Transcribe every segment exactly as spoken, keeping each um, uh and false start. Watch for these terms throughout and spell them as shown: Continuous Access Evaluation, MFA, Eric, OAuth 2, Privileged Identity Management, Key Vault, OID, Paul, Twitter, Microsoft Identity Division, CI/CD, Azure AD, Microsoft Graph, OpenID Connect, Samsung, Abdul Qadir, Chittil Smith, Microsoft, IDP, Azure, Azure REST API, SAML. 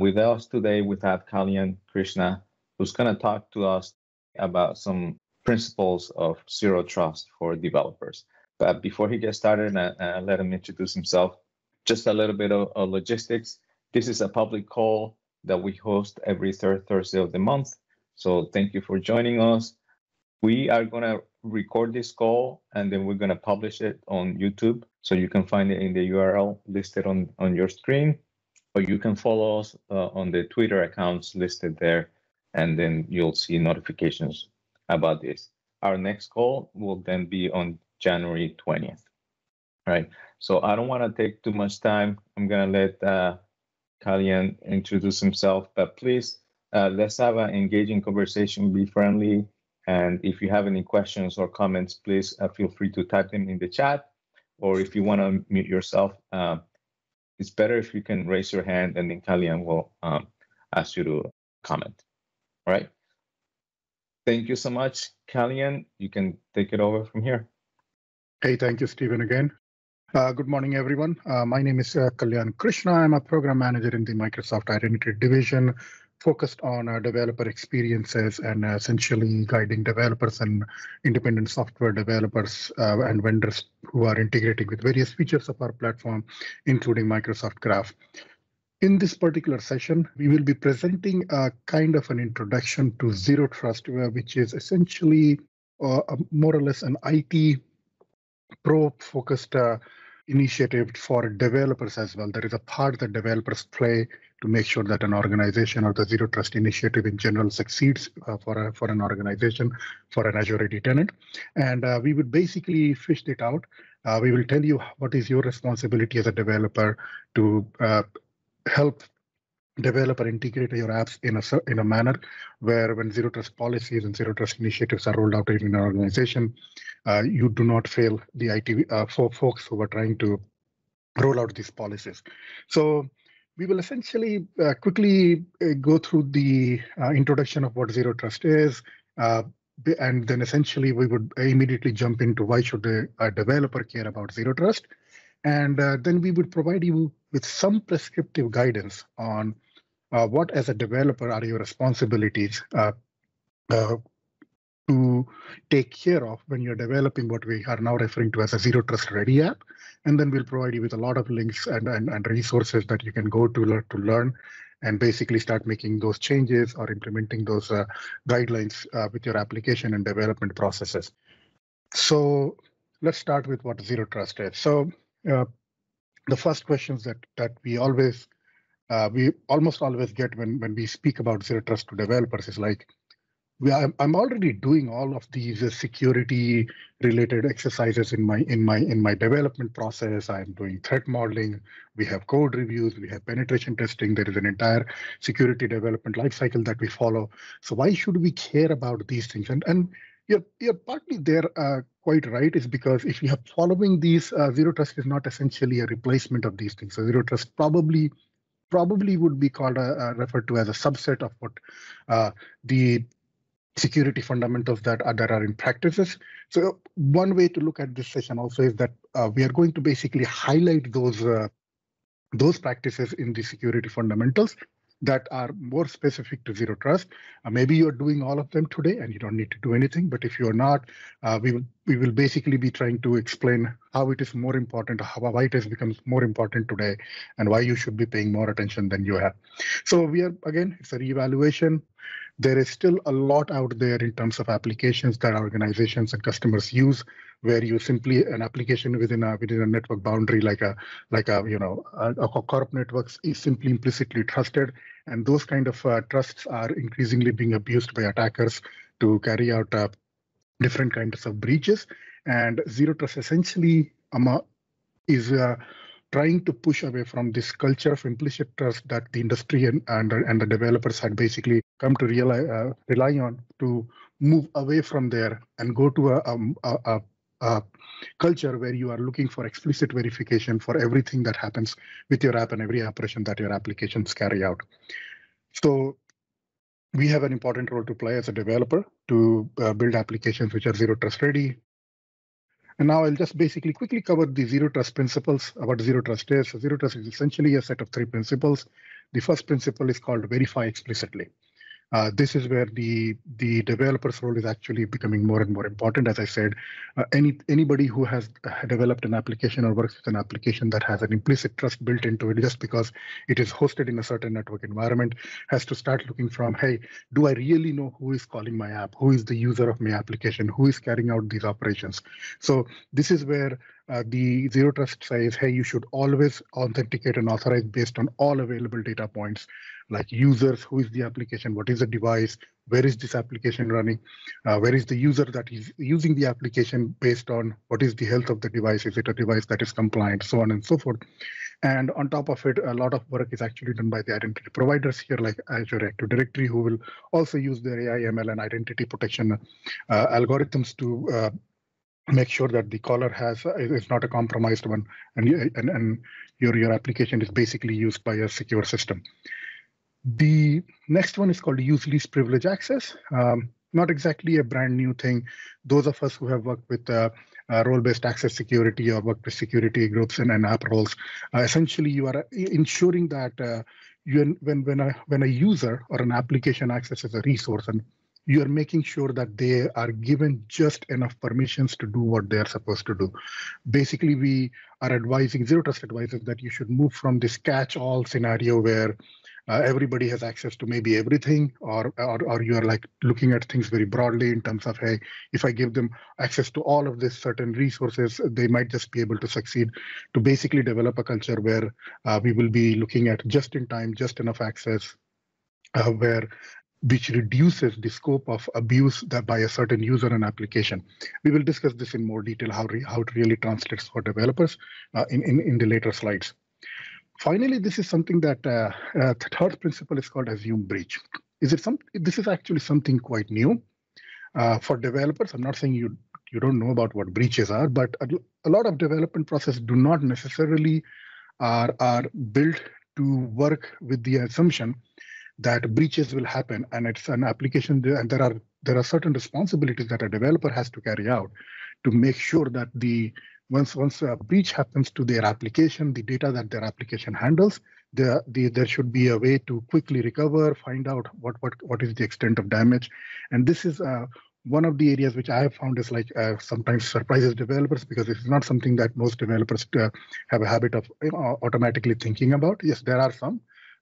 With us today, we have Kalyan Krishna, who's going to talk to us about some principles of zero trust for developers. But before he gets started, I, I let him introduce himself. Just a little bit of, of logistics. This is a public call that we host every third Thursday of the month. So thank you for joining us. We are going to record this call, and then we're going to publish it on YouTube. So you can find it in the U R L listed on, on your screen. Or you can follow us uh, on the Twitter accounts listed there, and then you'll see notifications about this. Our next call will then be on January twentieth. All right. So I don't want to take too much time. I'm going to let uh, Kalyan introduce himself, but please uh, let's have an engaging conversation, be friendly. And if you have any questions or comments, please uh, feel free to type them in the chat. Or if you want to mute yourself, uh, it's better if you can raise your hand, and then Kalyan will um, ask you to comment. All right. Thank you so much, Kalyan. You can take it over from here. Hey, thank you, Stephen, again. Uh, good morning, everyone. Uh, my name is uh, Kalyan Krishna. I'm a program manager in the Microsoft Identity Division, focused on uh, developer experiences and uh, essentially guiding developers and independent software developers uh, and vendors who are integrating with various features of our platform, including Microsoft Graph. In this particular session, we will be presenting a kind of an introduction to Zero Trust, which is essentially uh, more or less an I T pro-focused uh, initiative for developers as well. There is a part that developers play to make sure that an organization or the Zero Trust initiative in general succeeds uh, for, a, for an organization, for an Azure A D tenant. And uh, we would basically fish it out. Uh, we will tell you what is your responsibility as a developer to uh, help developer integrate your apps in a, in a manner where when Zero Trust policies and Zero Trust initiatives are rolled out in an organization, uh, you do not fail the I T uh, for folks who are trying to roll out these policies. So we will essentially uh, quickly uh, go through the uh, introduction of what Zero Trust is, uh, and then essentially we would immediately jump into why should a, a developer care about Zero Trust. And uh, then we would provide you with some prescriptive guidance on uh, what as a developer are your responsibilities uh, uh, to take care of when you're developing what we are now referring to as a Zero Trust ready app. And then we'll provide you with a lot of links and, and, and resources that you can go to learn, to learn and basically start making those changes or implementing those uh, guidelines uh, with your application and development processes. So let's start with what Zero Trust is. So uh, the first questions that that we always, uh, we almost always get when, when we speak about Zero Trust to developers is like, we are, I'm already doing all of these uh, security related exercises in my in my in my development process. I'm doing threat modeling. We have code reviews. We have penetration testing. There is an entire security development lifecycle that we follow. So why should we care about these things? And and you're you're partly there. Uh, Quite right, is because if you have following these, uh, Zero Trust is not essentially a replacement of these things. So Zero Trust probably probably would be called a, a referred to as a subset of what uh, the security fundamentals that are, that are in practices. So one way to look at this session also is that uh, we are going to basically highlight those uh, those practices in the security fundamentals that are more specific to Zero Trust. Uh, maybe you're doing all of them today and you don't need to do anything, but if you're not, uh, we will we will basically be trying to explain how it is more important, how, why it has become more important today, and why you should be paying more attention than you have. So we are, again, it's a reevaluation. There is still a lot out there in terms of applications that organizations and customers use, where you simply an application within a within a network boundary, like a like a you know a, a corp networks is simply implicitly trusted, and those kind of uh, trusts are increasingly being abused by attackers to carry out uh, different kinds of breaches. And Zero Trust essentially um, is uh, trying to push away from this culture of implicit trust that the industry and and, and the developers had basically come to realize, uh, rely on, to move away from there and go to a, a, a Uh, culture where you are looking for explicit verification for everything that happens with your app and every operation that your applications carry out. So we have an important role to play as a developer to uh, build applications which are Zero Trust ready. And now I'll just basically quickly cover the zero trust principles, about zero trust is. So zero trust is essentially a set of three principles. The first principle is called verify explicitly. Uh, this is where the the developer's role is actually becoming more and more important. As I said, uh, any anybody who has developed an application or works with an application that has an implicit trust built into it, just because it is hosted in a certain network environment, has to start looking from, hey, do I really know who is calling my app? Who is the user of my application? Who is carrying out these operations? So this is where Uh, the zero trust says, hey, you should always authenticate and authorize based on all available data points, like users, who is the application, what is the device, where is this application running, uh, where is the user that is using the application, based on what is the health of the device, is it a device that is compliant, so on and so forth. And on top of it, a lot of work is actually done by the identity providers here, like Azure Active Directory, who will also use their A I M L and identity protection uh, algorithms to uh, make sure that the caller has uh, is not a compromised one, and you, and, and your your application is basically used by a secure system. The next one is called use least privilege access. Um, not exactly a brand new thing. Those of us who have worked with uh, uh, role-based access security or worked with security groups and, and app roles, uh, essentially you are ensuring that uh, you when when a when a user or an application accesses a resource, and you are making sure that they are given just enough permissions to do what they are supposed to do. Basically, we are advising, Zero Trust advises that you should move from this catch-all scenario where uh, everybody has access to maybe everything, or, or or you are like looking at things very broadly in terms of, hey, if I give them access to all of these certain resources, they might just be able to succeed, to basically develop a culture where uh, we will be looking at just in time, just enough access, uh, where which reduces the scope of abuse that by a certain user and application. We will discuss this in more detail, how, re, how it really translates for developers uh, in, in, in the later slides. Finally, this is something that uh, uh, the third principle is called assume breach. Is it some, this is actually something quite new uh, for developers. I'm not saying you, you don't know about what breaches are, but a, a lot of development processes do not necessarily are, are built to work with the assumption that breaches will happen, and it's an application, and there are there are certain responsibilities that a developer has to carry out to make sure that the once once a breach happens to their application, the data that their application handles, the, the there should be a way to quickly recover, find out what what what is the extent of damage. And this is uh, one of the areas which I have found is like uh, sometimes surprises developers, because it's not something that most developers uh, have a habit of you know, automatically thinking about. Yes, there are some.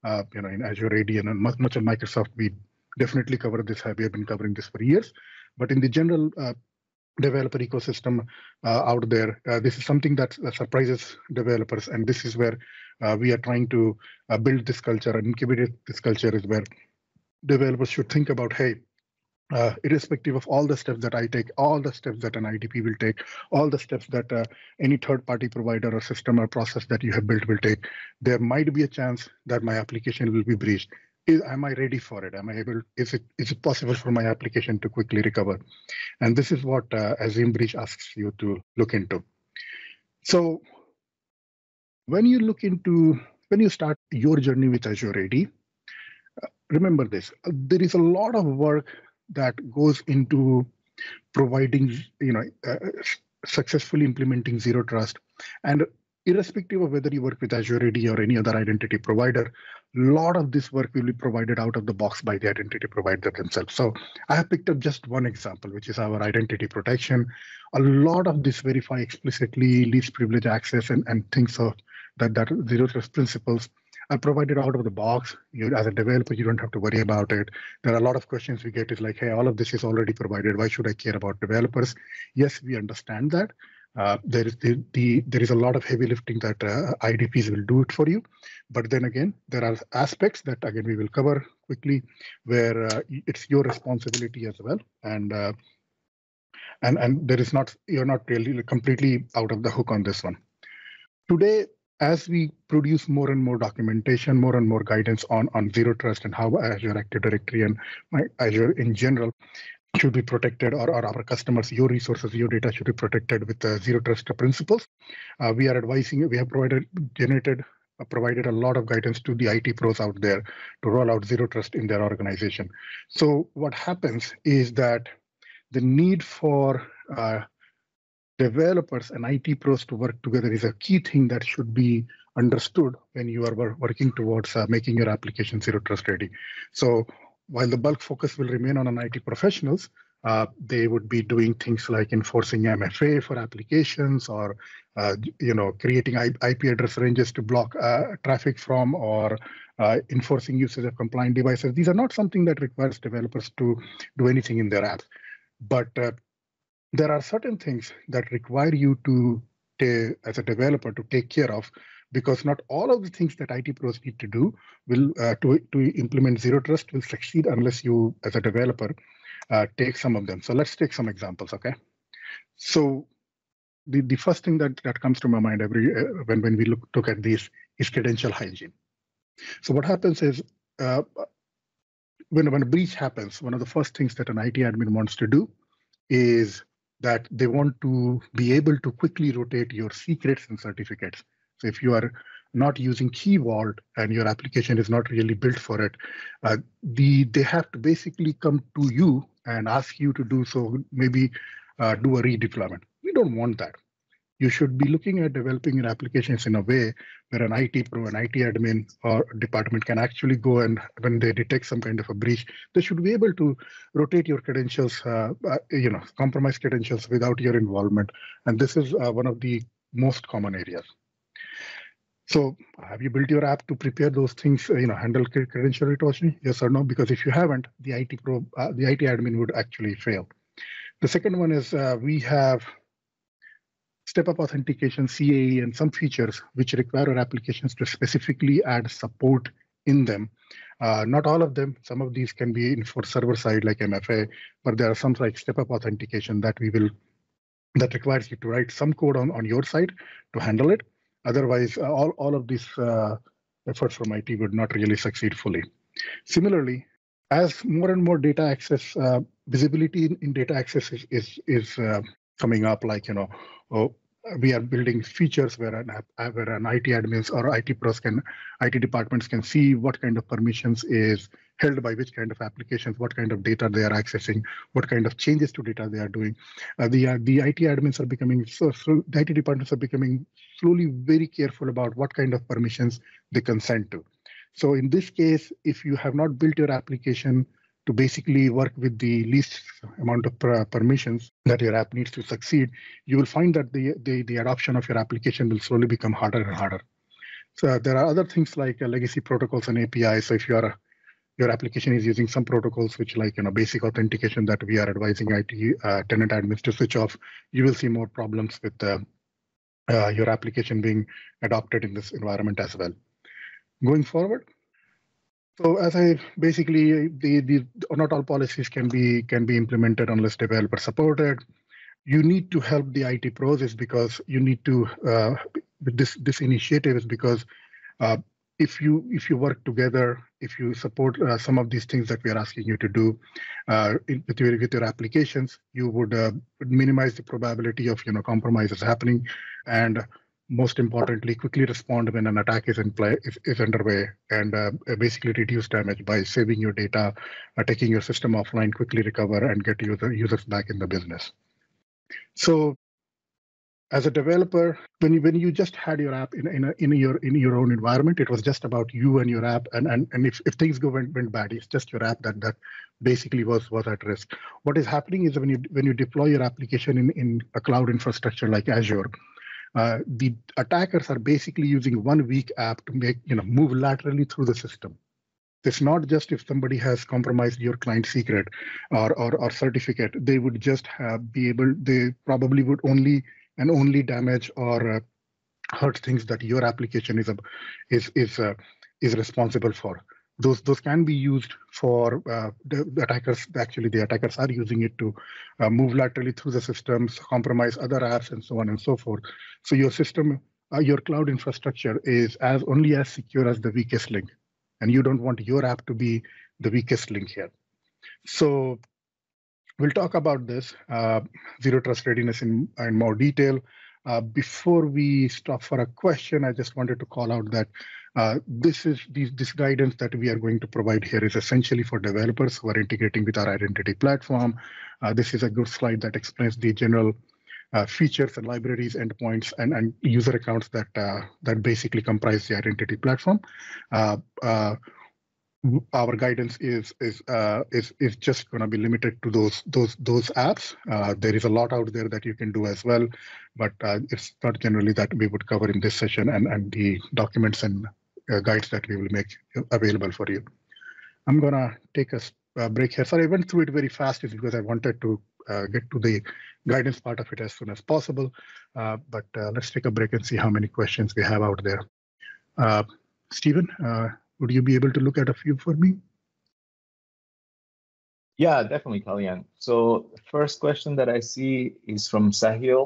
Uh, you know, in Azure A D and much, much of Microsoft, we definitely cover this. We have been covering this for years. But in the general uh, developer ecosystem uh, out there, uh, this is something that uh, surprises developers. And this is where uh, we are trying to uh, build this culture and incubate this culture, is where developers should think about, hey, Uh, irrespective of all the steps that I take, all the steps that an I D P will take, all the steps that uh, any third-party provider or system or process that you have built will take, there might be a chance that my application will be breached. Is, am I ready for it? Am I able? Is it is it possible for my application to quickly recover? And this is what uh, Assume Breach asks you to look into. So when you look into when you start your journey with Azure A D, uh, remember this: uh, there is a lot of work that goes into providing, you know, uh, successfully implementing zero trust. And irrespective of whether you work with Azure A D or any other identity provider, a lot of this work will be provided out of the box by the identity provider themselves. So I have picked up just one example, which is our identity protection. A lot of this verify explicitly, least privilege access, and, and things of that, that zero trust principles are provided out of the box. You, as a developer, you don't have to worry about it. There are a lot of questions we get is like, hey, all of this is already provided. Why should I care about developers? Yes, we understand that. Uh, there is the, the there is a lot of heavy lifting that uh, I D Ps will do it for you. But then again, there are aspects that, again, we will cover quickly, where uh, it's your responsibility as well. And uh, and and there is not, you're not really completely out of the hook on this one. Today, as we produce more and more documentation, more and more guidance on, on Zero Trust and how Azure Active Directory and Azure in general should be protected, or, or our customers, your resources, your data should be protected with the Zero Trust principles. Uh, we are advising, we have provided, generated, uh, provided a lot of guidance to the I T pros out there to roll out Zero Trust in their organization. So what happens is that the need for uh, developers and I T pros to work together is a key thing that should be understood when you are working towards uh, making your application zero trust ready. So while the bulk focus will remain on an I T professionals, uh, they would be doing things like enforcing M F A for applications, or uh, you know, creating I P address ranges to block uh, traffic from, or uh, enforcing usage of compliant devices. These are not something that requires developers to do anything in their apps, but uh, there are certain things that require you to, as a developer, to take care of, because not all of the things that I T pros need to do will uh, to, to implement zero trust will succeed unless you, as a developer, uh, take some of them. So let's take some examples, okay? So the, the first thing that, that comes to my mind every uh, when, when we look, look at this is credential hygiene. So what happens is, uh, when, when a breach happens, one of the first things that an I T admin wants to do is that they want to be able to quickly rotate your secrets and certificates. So if you are not using Key Vault and your application is not really built for it, uh, the they have to basically come to you and ask you to do so, maybe uh, do a redeployment. We don't want that. You should be looking at developing your applications in a way where an I T pro, an I T admin or department can actually go and when they detect some kind of a breach, they should be able to rotate your credentials, uh, uh, you know, compromise credentials without your involvement. And this is uh, one of the most common areas. So have you built your app to prepare those things, you know, handle credential retortion? Yes or no? Because if you haven't, the I T pro, uh, the I T admin would actually fail. The second one is uh, we have step-up authentication, C A E, and some features which require our applications to specifically add support in them. Uh, not all of them. Some of these can be for server side like M F A, but there are some like step-up authentication that we will that requires you to write some code on, on your side to handle it. Otherwise, all, all of these uh, efforts from I T would not really succeed fully. Similarly, as more and more data access, uh, visibility in, in data access is, is, is uh, coming up, like, you know, oh, we are building features where an, app, where an I T admins or I T pros can, I T departments can see what kind of permissions is held by which kind of applications, what kind of data they are accessing, what kind of changes to data they are doing. Uh, the uh, the I T admins are becoming, so, so the I T departments are becoming slowly very careful about what kind of permissions they consent to. So in this case, if you have not built your application to basically work with the least amount of per permissions that your app needs to succeed, you will find that the, the, the adoption of your application will slowly become harder and harder. So there are other things like uh, legacy protocols and A P Is. So if you are, your application is using some protocols, which like, you know, basic authentication that we are advising I T uh, tenant admins to switch off, you will see more problems with uh, uh, your application being adopted in this environment as well. Going forward, so as I basically, the, the not all policies can be can be implemented unless developer supported. You need to help the I T pros is because you need to uh, this this initiative is because uh, if you if you work together, if you support uh, some of these things that we are asking you to do uh, in, with your with your applications, you would uh, minimize the probability of, you know, compromises happening, and most importantly, quickly respond when an attack is in play is, is underway, and uh, basically reduce damage by saving your data, uh, taking your system offline, quickly recover, and get user, users back in the business. So, as a developer, when you when you just had your app in in, a, in your in your own environment, it was just about you and your app, and and and if if things go went went bad, it's just your app that that basically was was at risk. What is happening is when you when you deploy your application in in a cloud infrastructure like Azure. Uh, the attackers are basically using one weak app to make, you know, move laterally through the system. It's not just if somebody has compromised your client secret or or, or certificate, they would just have be able, they probably would only and only damage or uh, hurt things that your application is, uh, is, is, uh, is responsible for. Those those can be used for uh, the attackers. Actually, the attackers are using it to uh, move laterally through the systems, compromise other apps, and so on and so forth. So your system, uh, your cloud infrastructure is as only as secure as the weakest link, and you don't want your app to be the weakest link here. So we'll talk about this uh, zero trust readiness in, in more detail. Uh, before we stop for a question, I just wanted to call out that uh, this is these, this guidance that we are going to provide here is essentially for developers who are integrating with our identity platform. Uh, this is a good slide that explains the general uh, features and libraries, endpoints, and, and user accounts that uh, that basically comprise the identity platform. Uh, uh, Our guidance is is uh, is is just going to be limited to those those those apps. Uh, there is a lot out there that you can do as well, but uh, it's not generally that we would cover in this session, and and the documents and uh, guides that we will make available for you. I'm gonna take a uh, break here. Sorry, I went through it very fast because I wanted to uh, get to the guidance part of it as soon as possible. Uh, but uh, let's take a break and see how many questions we have out there. Uh, Stephen. Uh, Would you be able to look at a few for me? Yeah, definitely, Kalyan. So the first question that I see is from Sahil.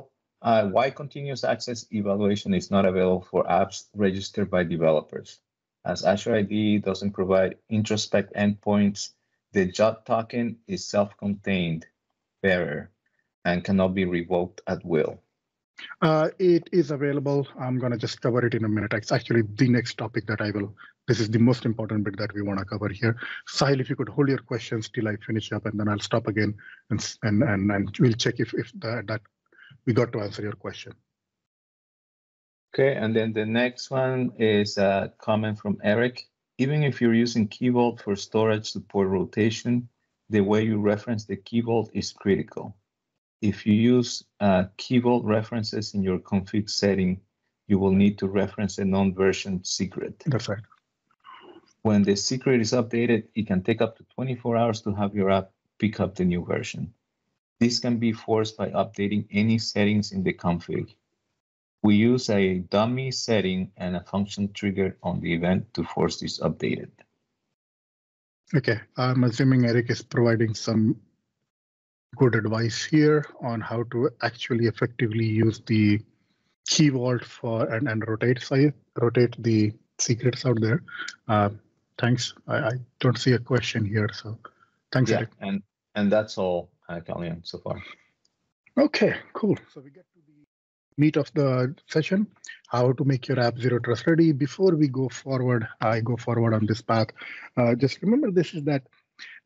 Uh, why continuous access evaluation is not available for apps registered by developers? As Azure I D doesn't provide introspect endpoints, the job token is self-contained bearer and cannot be revoked at will. Uh, it is available. I'm going to just cover it in a minute. It's actually the next topic that I will. This is the most important bit that we want to cover here. Sahil, if you could hold your questions till I finish up, and then I'll stop again and and and, and we'll check if if the, that we got to answer your question. Okay, and then the next one is a comment from Eric. Even if you're using Key Vault for storage support rotation, the way you reference the Key Vault is critical. If you use uh, Key Vault references in your config setting, you will need to reference a non-version secret. That's right. When the secret is updated, it can take up to twenty-four hours to have your app pick up the new version. This can be forced by updating any settings in the config. We use a dummy setting and a function triggered on the event to force this updated. Okay, I'm assuming Eric is providing some good advice here on how to actually effectively use the Key Vault for and, and rotate rotate the secrets out there. Uh, thanks. I, I don't see a question here, so thanks, yeah, Eric. And and that's all, uh, Kalyan, so far. Okay, cool. So we get to the meat of the session: how to make your app Zero Trust ready. Before we go forward, I go forward on this path. Uh, just remember, this is that.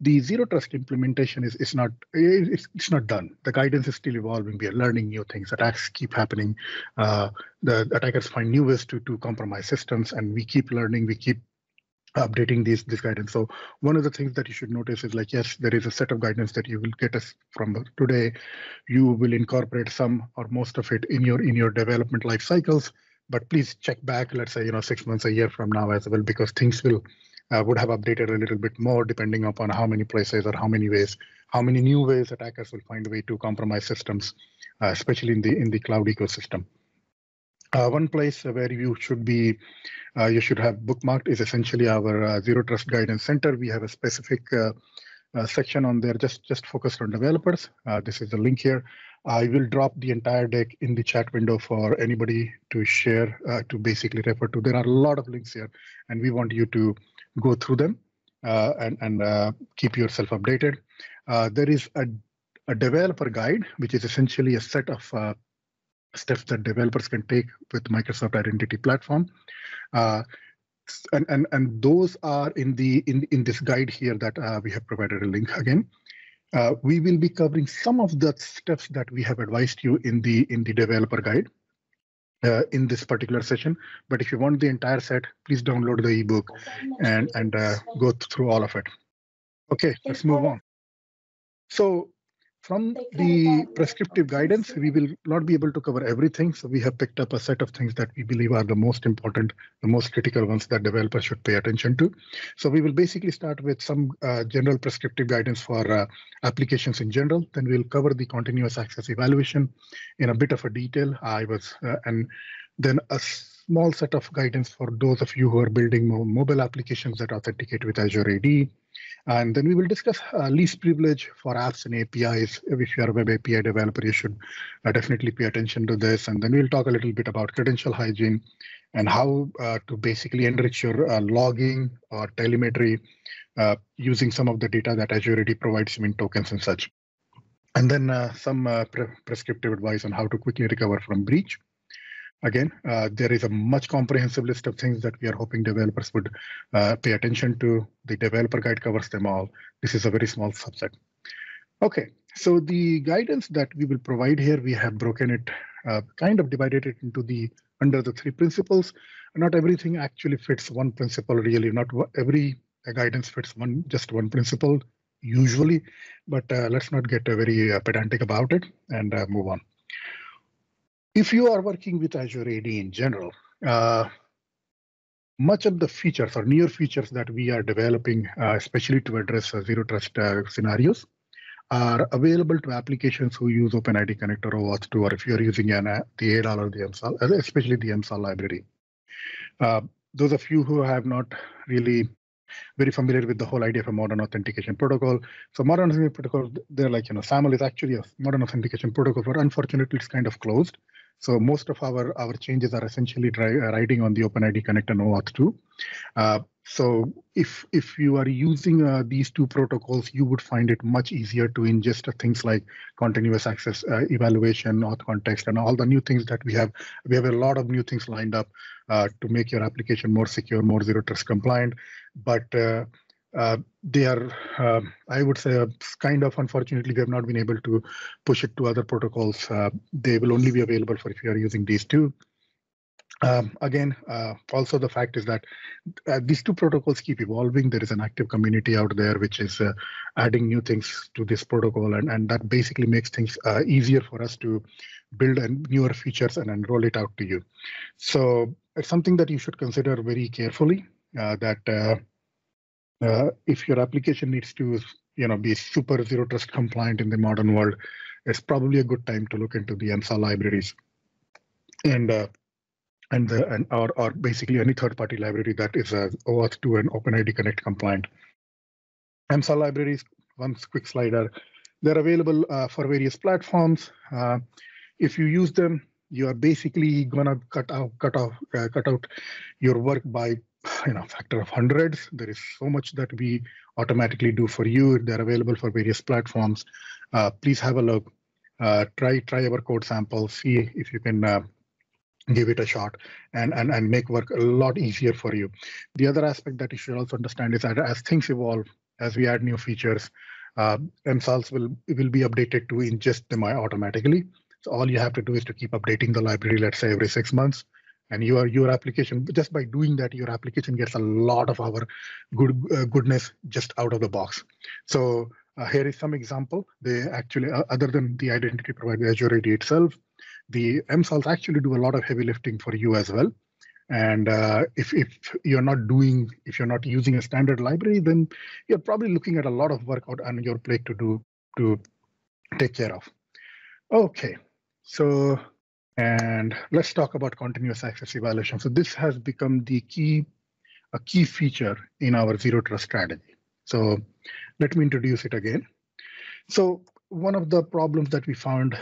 The Zero Trust implementation is, is not it's, it's not done. The guidance is still evolving. We are learning new things. Attacks keep happening. Uh, the attackers find new ways to, to compromise systems, and we keep learning. We keep updating these this guidance. So one of the things that you should notice is, like, yes, there is a set of guidance that you will get us from today. You will incorporate some or most of it in your in your development life cycles, but please check back, let's say, you know, six months, a year from now as well, because things will Uh, would have updated a little bit more depending upon how many places or how many ways, how many new ways attackers will find a way to compromise systems, uh, especially in the in the cloud ecosystem. Uh, one place where you should be, uh, you should have bookmarked is essentially our uh, Zero Trust Guidance Center. We have a specific uh, uh, section on there just just focused on developers. Uh, this is the link here. I will drop the entire deck in the chat window for anybody to share, uh, to basically refer to. There are a lot of links here, and we want you to go through them uh, and, and uh, keep yourself updated. Uh, there is a, a developer guide, which is essentially a set of uh, steps that developers can take with Microsoft Identity Platform. Uh, and, and, and those are in, the, in, in this guide here that uh, we have provided a link again. Uh, we will be covering some of the steps that we have advised you in the, in the developer guide. Uh, in this particular session, but if you want the entire set, please download the ebook and and uh, go through all of it. Okay, let's move on. So from the prescriptive guidance, we will not be able to cover everything, so we have picked up a set of things that we believe are the most important, the most critical ones that developers should pay attention to. So we will basically start with some uh, general prescriptive guidance for uh, applications in general. Then we'll cover the continuous access evaluation in a bit of a detail. I was uh, and then a small set of guidance for those of you who are building more mobile applications that authenticate with Azure A D. And then we will discuss uh, least privilege for apps and A P Is. If you are a web A P I developer, you should uh, definitely pay attention to this. And then we'll talk a little bit about credential hygiene and how uh, to basically enrich your uh, logging or telemetry uh, using some of the data that Azure A D provides you in tokens and such. And then uh, some uh, pre prescriptive advice on how to quickly recover from breach. Again, uh, there is a much comprehensive list of things that we are hoping developers would uh, pay attention to. The developer guide covers them all. This is a very small subset. Okay, So the guidance that we will provide here, we have broken it, uh, kind of divided it into the under the three principles. Not everything actually fits one principle really. Not every guidance fits one just one principle usually, but uh, let's not get uh, very uh, pedantic about it and uh, move on. If you are working with Azure A D in general, uh, much of the features or near features that we are developing, uh, especially to address uh, zero trust uh, scenarios, are available to applications who use OpenID Connect or OAuth two, or if you're using an, uh, the A D A L or the M S A L, especially the M S A L library. Uh, those of you who have not really very familiar with the whole idea of a modern authentication protocol. So modern authentication protocol, they're like, you know, SAML is actually a modern authentication protocol, but unfortunately it's kind of closed. So most of our, our changes are essentially try, uh, riding on the OpenID Connect and OAuth two. Uh, so if, if you are using uh, these two protocols, you would find it much easier to ingest things like continuous access uh, evaluation, auth context, and all the new things that we have. We have a lot of new things lined up uh, to make your application more secure, more zero trust compliant. But uh, uh, they are, uh, I would say, uh, kind of unfortunately, we have not been able to push it to other protocols. Uh, they will only be available for if you are using these two. Um, again, uh, also the fact is that uh, these two protocols keep evolving. There is an active community out there which is uh, adding new things to this protocol, and, and that basically makes things uh, easier for us to build and newer features and, and roll it out to you. So it's something that you should consider very carefully, uh, that uh, uh, if your application needs to, you know, be super zero trust compliant in the modern world, it's probably a good time to look into the M S A L libraries. And uh, And, the, and or, or basically any third-party library that is uh, OAuth two and OpenID Connect compliant. M S A L libraries, one quick slider, they're available uh, for various platforms. Uh, if you use them, you are basically gonna cut out, cut off, uh, cut out your work by, you know, factor of hundreds. There is so much that we automatically do for you. They're available for various platforms. Uh, please have a look. Uh, try try our code sample. See if you can. Uh, Give it a shot and, and, and make work a lot easier for you. The other aspect that you should also understand is that as things evolve, as we add new features, uh, M S A Ls will, will be updated to ingest them automatically. So all you have to do is to keep updating the library, let's say every six months. And your, your application, just by doing that, your application gets a lot of our good uh, goodness just out of the box. So uh, here is some example. They actually, uh, other than the identity provider, Azure A D itself, the M S A Ls actually do a lot of heavy lifting for you as well. And uh, if, if you're not doing, if you're not using a standard library, then you're probably looking at a lot of work out on your plate to do, to take care of. Okay, so, and let's talk about continuous access evaluation. So this has become the key, a key feature in our zero trust strategy. So let me introduce it again. So one of the problems that we found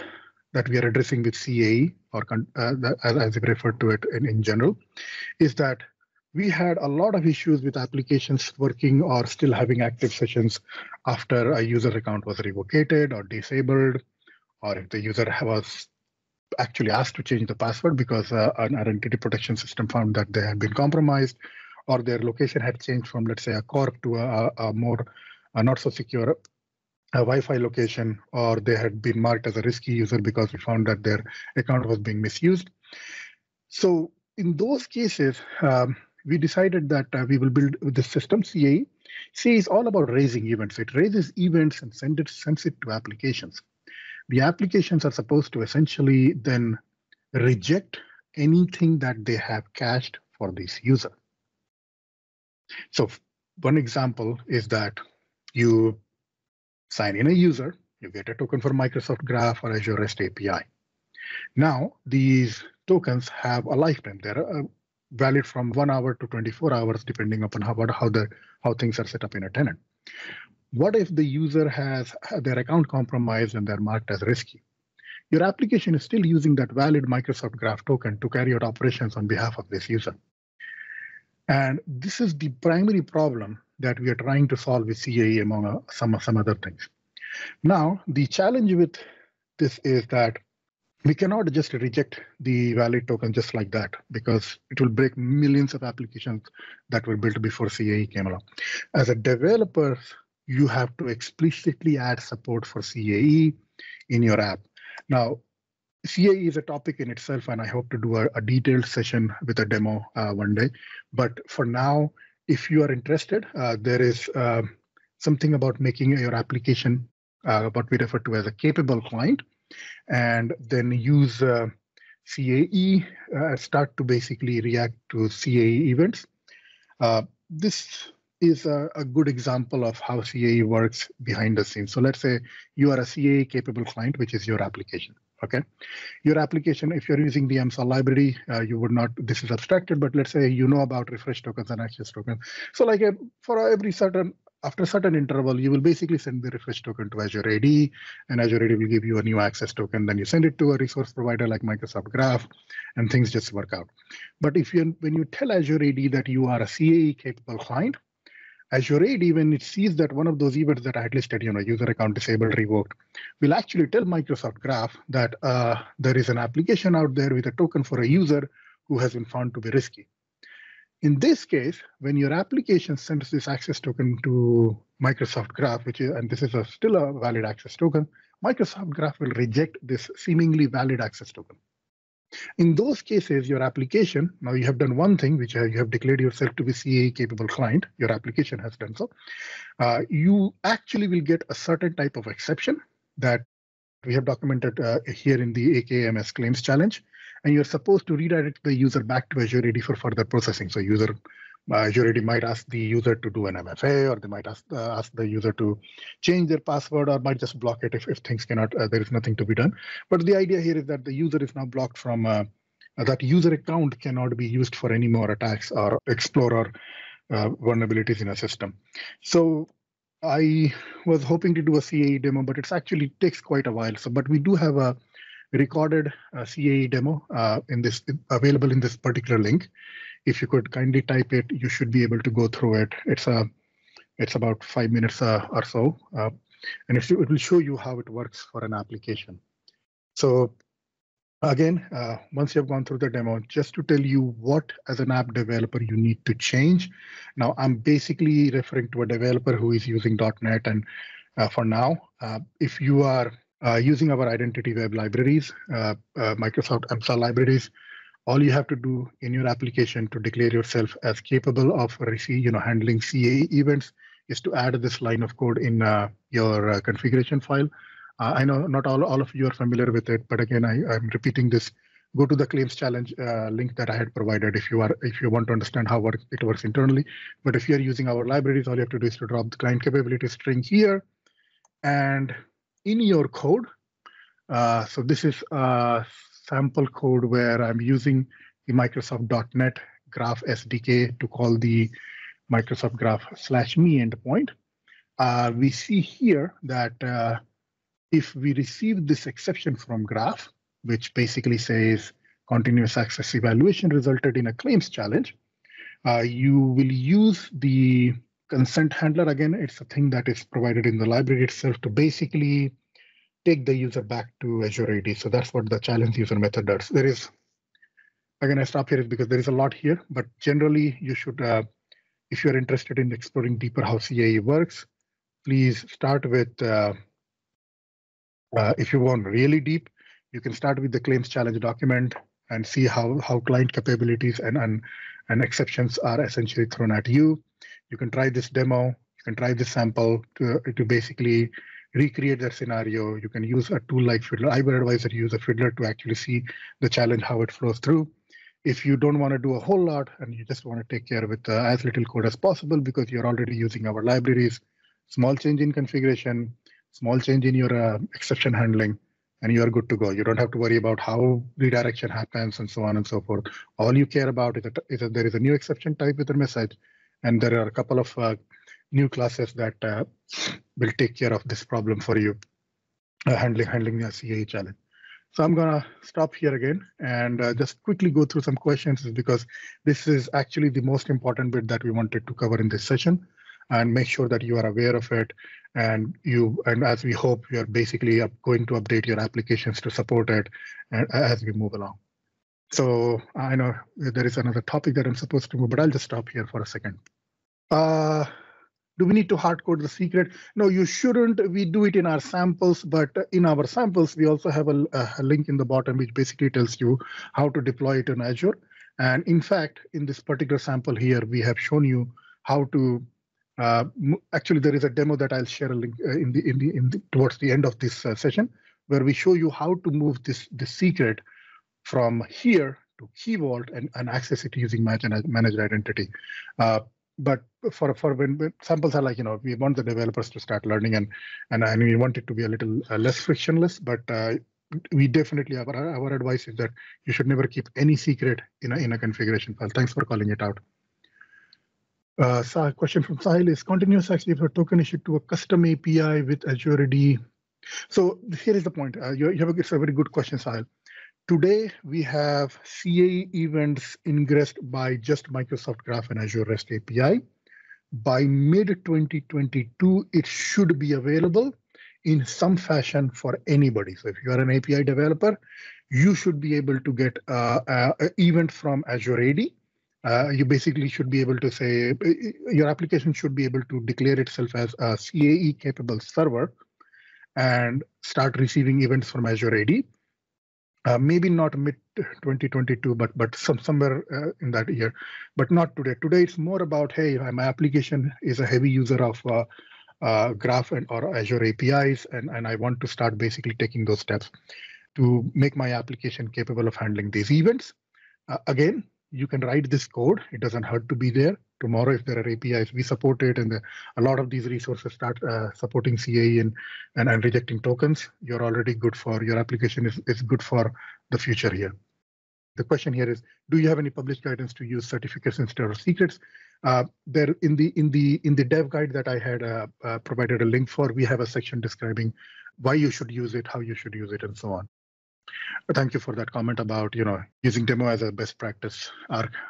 that we are addressing with C A E, or uh, as, as we refer to it in, in general, is that we had a lot of issues with applications working or still having active sessions after a user account was revoked or disabled, or if the user was actually asked to change the password because uh, an identity protection system found that they had been compromised, or their location had changed from, let's say, a corp to a, a more a not so secure a Wi-Fi location, or they had been marked as a risky user because we found that their account was being misused. So in those cases, um, we decided that uh, we will build the system C A E. C A E is all about raising events. It raises events and send it, sends it to applications. The applications are supposed to essentially then reject anything that they have cached for this user. So one example is that you sign in a user, you get a token for Microsoft Graph or Azure REST A P I. Now, these tokens have a lifetime. They're uh, valid from one hour to twenty-four hours, depending upon how, how, the, how things are set up in a tenant. What if the user has their account compromised and they're marked as risky? Your application is still using that valid Microsoft Graph token to carry out operations on behalf of this user. And this is the primary problem that we are trying to solve with C A E, among uh, some, some other things. Now, the challenge with this is that we cannot just reject the valid token just like that, because it will break millions of applications that were built before C A E came along. As a developer, you have to explicitly add support for C A E in your app. Now, C A E is a topic in itself, and I hope to do a, a detailed session with a demo uh, one day. But for now, if you are interested, uh, there is uh, something about making your application uh, what we refer to as a capable client, and then use uh, C A E, uh, start to basically react to C A E events. Uh, this is a, a good example of how C A E works behind the scenes. So let's say you are a C A E capable client, which is your application. Okay, your application, if you're using the M S A L library, uh, you would not, this is abstracted, but let's say you know about refresh tokens and access tokens. So like a, for every certain, after a certain interval, you will basically send the refresh token to Azure A D, and Azure A D will give you a new access token. Then you send it to a resource provider like Microsoft Graph, and things just work out. But if you, when you tell Azure A D that you are a C A E capable client, Azure A D, when it sees that one of those events that I had listed, you know, user account disabled, revoked, will actually tell Microsoft Graph that uh, there is an application out there with a token for a user who has been found to be risky. In this case, when your application sends this access token to Microsoft Graph, which is, and this is a, still a valid access token, Microsoft Graph will reject this seemingly valid access token. In those cases, your application, now you have done one thing, which you have declared yourself to be C A E capable client, your application has done so, uh, you actually will get a certain type of exception that we have documented uh, here in the A K M S claims challenge, and you're supposed to redirect the user back to Azure A D for further processing. So user uh, Azure A D might ask the user to do an M F A, or they might ask, uh, ask the user to change their password, or might just block it if, if things cannot, uh, there is nothing to be done. But the idea here is that the user is now blocked from, uh, that user account cannot be used for any more attacks or explorer uh, vulnerabilities in a system. So I was hoping to do a C A E demo, but it's actually takes quite a while. So, but we do have a recorded uh, C A E demo uh, in this available in this particular link. If you could kindly type it, you should be able to go through it. It's a, it's about five minutes uh, or so, uh, and it, it will show you how it works for an application. So, again, uh, once you have gone through the demo, just to tell you what as an app developer you need to change. Now, I'm basically referring to a developer who is using dot net, and uh, for now, uh, if you are uh, using our identity web libraries, uh, uh, Microsoft M S A L libraries, all you have to do in your application to declare yourself as capable of you know, handling C A E events is to add this line of code in uh, your uh, configuration file. Uh, I know not all, all of you are familiar with it, but again, I, I'm repeating this. Go to the claims challenge uh, link that I had provided if you are if you want to understand how work, it works internally. But if you're using our libraries, all you have to do is to drop the client capability string here. And in your code, uh, so this is a sample code where I'm using the Microsoft dot net Graph S D K to call the Microsoft Graph slash me endpoint. Uh, we see here that uh, if we receive this exception from Graph, which basically says continuous access evaluation resulted in a claims challenge, uh, you will use the consent handler. Again, it's a thing that is provided in the library itself to basically take the user back to Azure A D. So that's what the challenge user method does. There is, again, I stop here because there is a lot here, but generally you should, uh, if you're interested in exploring deeper how C A E works, please start with, uh, Uh, if you want really deep, you can start with the claims challenge document and see how, how client capabilities and, and, and exceptions are essentially thrown at you. You can try this demo, you can try this sample to, to basically recreate that scenario. You can use a tool like Fiddler. I would advise that you use a Fiddler to actually see the challenge, how it flows through. If you don't want to do a whole lot and you just want to take care with uh, as little code as possible because you're already using our libraries, small change in configuration, small change in your uh, exception handling, and you are good to go. You don't have to worry about how redirection happens and so on and so forth. All you care about is that, is that there is a new exception type with a message, and there are a couple of uh, new classes that uh, will take care of this problem for you, uh, handling handling the C A E challenge. So I'm gonna stop here again and uh, just quickly go through some questions because this is actually the most important bit that we wanted to cover in this session, and make sure that you are aware of it. And you, and as we hope, you're basically up going to update your applications to support it uh, as we move along. So I know there is another topic that I'm supposed to move, but I'll just stop here for a second. Uh, Do we need to hard code the secret? No, you shouldn't. We do it in our samples, but in our samples, we also have a, a link in the bottom, which basically tells you how to deploy it in Azure. And in fact, in this particular sample here, we have shown you how to uh, actually there is a demo that I'll share a link uh, in the in the in the, towards the end of this uh, session, where we show you how to move this this secret from here to Key Vault and, and access it using managed identity. Uh, but for for when samples are like, you know, we want the developers to start learning and and, and we want it to be a little uh, less frictionless, but uh, we definitely our our advice is that you should never keep any secret in a in a configuration file. Thanks for calling it out. Uh, so a question from Sahil is continuous access for token issued to a custom A P I with Azure A D. So here is the point. Uh, you, you have a, it's a very good question, Sahil. Today we have C A E events ingressed by just Microsoft Graph and Azure REST A P I. By mid twenty twenty-two, it should be available in some fashion for anybody. So if you are an A P I developer, you should be able to get uh, uh, an event from Azure A D. Uh, you basically should be able to say, your application should be able to declare itself as a C A E capable server and start receiving events from Azure A D. Uh, maybe not mid twenty twenty-two, but but some somewhere uh, in that year, but not today. Today it's more about, hey, my application is a heavy user of uh, uh, Graph and or Azure A P Is, and and I want to start basically taking those steps to make my application capable of handling these events. Uh, again, you can write this code. It doesn't hurt to be there. Tomorrow, if there are A P Is, we support it, and the, a lot of these resources start uh, supporting C A E and, and and rejecting tokens. You're already good for your application is is good for the future here. The question here is, do you have any published guidance to use certificates instead of secrets? Uh, there in the in the in the dev guide that I had uh, uh, provided a link for, we have a section describing why you should use it, how you should use it, and so on. But thank you for that comment about you know using demo as a best practice,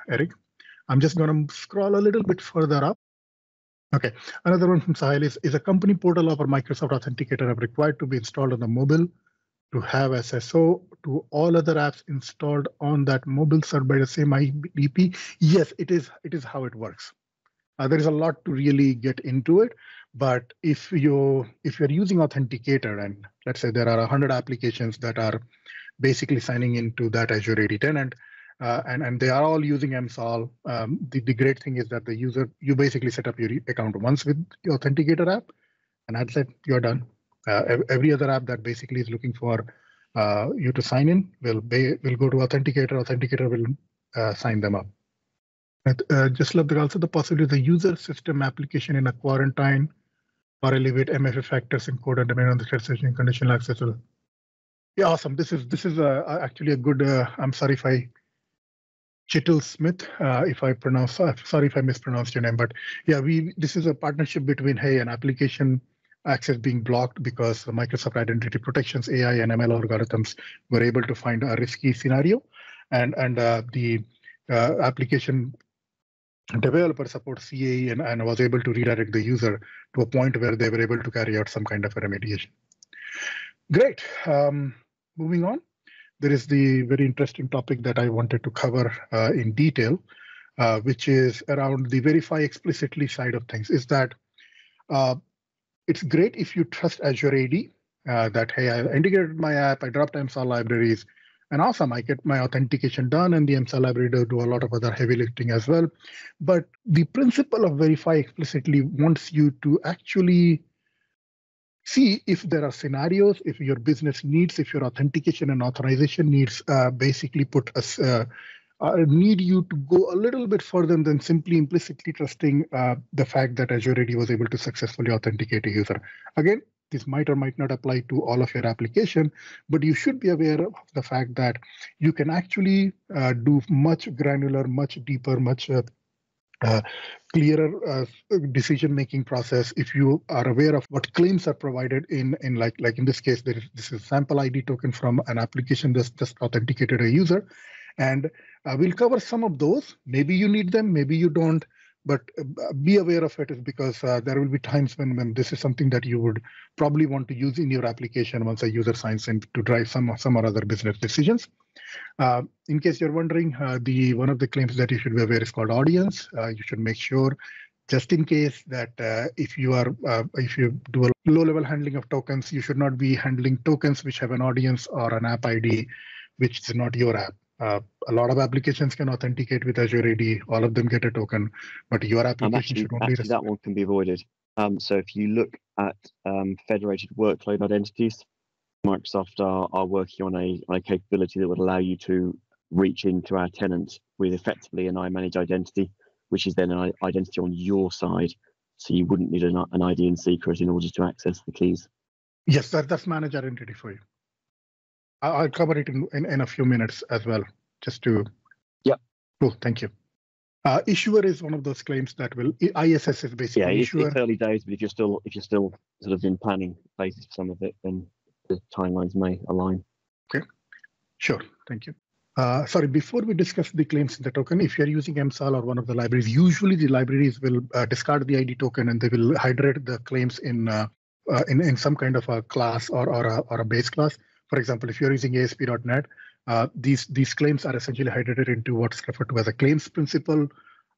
Eric. I'm just going to scroll a little bit further up. OK, another one from Sahil is, is a company portal or Microsoft Authenticator app required to be installed on the mobile to have S S O to all other apps installed on that mobile served by the same I D P? Yes, it is. It is how it works. Uh, there is a lot to really get into it. But if you if you're using Authenticator and let's say there are one hundred applications that are basically signing into that Azure A D tenant, Uh, and, and they are all using M S A L. Um, the, the great thing is that the user, you basically set up your account once with the Authenticator app, and that's it, you're done. Uh, every other app that basically is looking for uh, you to sign in will, be, will go to Authenticator. Authenticator will uh, sign them up. But, uh, just love the, also the possibility of the user system application in a quarantine or elevate M F A factors in code and depending on the thread search and conditional access. Yeah, awesome. This is, this is uh, actually a good, uh, I'm sorry if I, Chittil Smith, uh, if I pronounce, uh, sorry if I mispronounced your name, but yeah, we this is a partnership between, hey, an application access being blocked because the Microsoft Identity Protection's A I and M L algorithms were able to find a risky scenario, and and uh, the uh, application developer supports C A E and, and was able to redirect the user to a point where they were able to carry out some kind of a remediation. Great. Um, moving on. There is the very interesting topic that I wanted to cover uh, in detail, uh, which is around the verify explicitly side of things, is that uh, it's great if you trust Azure A D, uh, that, hey, I integrated my app, I dropped M S A L libraries, and awesome, I get my authentication done, and the M S A L library does do a lot of other heavy lifting as well. But the principle of verify explicitly wants you to actually see if there are scenarios, if your business needs, if your authentication and authorization needs uh, basically put us, uh, uh, need you to go a little bit further than simply implicitly trusting uh, the fact that Azure A D was able to successfully authenticate a user. Again, this might or might not apply to all of your application, but you should be aware of the fact that you can actually uh, do much granular, much deeper, much uh, Uh, clearer uh, decision-making process if you are aware of what claims are provided in, in like, like in this case, there is, this is sample I D token from an application that's just authenticated a user. And uh, we'll cover some of those. Maybe you need them, maybe you don't, but uh, be aware of it is because uh, there will be times when, when this is something that you would probably want to use in your application once a user signs in to drive some, some or other business decisions. Uh, in case you're wondering, uh, the one of the claims that you should be aware is called audience. Uh, you should make sure just in case that uh, if you are uh, if you do a low-level handling of tokens, you should not be handling tokens which have an audience or an app I D, which is not your app. Uh, a lot of applications can authenticate with Azure A D. All of them get a token, but your application um, actually, should only actually that one can be avoided. Um, so if you look at um, federated workload identities, Microsoft are, are working on a, on a capability that would allow you to reach into our tenants with effectively an iManage identity, which is then an identity on your side. So you wouldn't need an, an I D and secret in order to access the keys. Yes, that, that's managed identity for you. I'll cover it in, in, in a few minutes as well, just to. Yeah. Cool. Thank you. Uh, issuer is one of those claims that will I S S is basically. Yeah, it's, issuer. It's early days, but if you're still if you're still sort of in planning phases for some of it, then the timelines may align. Okay. Sure. Thank you. Uh, sorry, before we discuss the claims in the token, if you're using M S A L or one of the libraries, usually the libraries will uh, discard the I D token and they will hydrate the claims in uh, uh, in in some kind of a class or or a, or a base class. For example, if you're using A S P dot net, uh, these these claims are essentially hydrated into what's referred to as a claims principle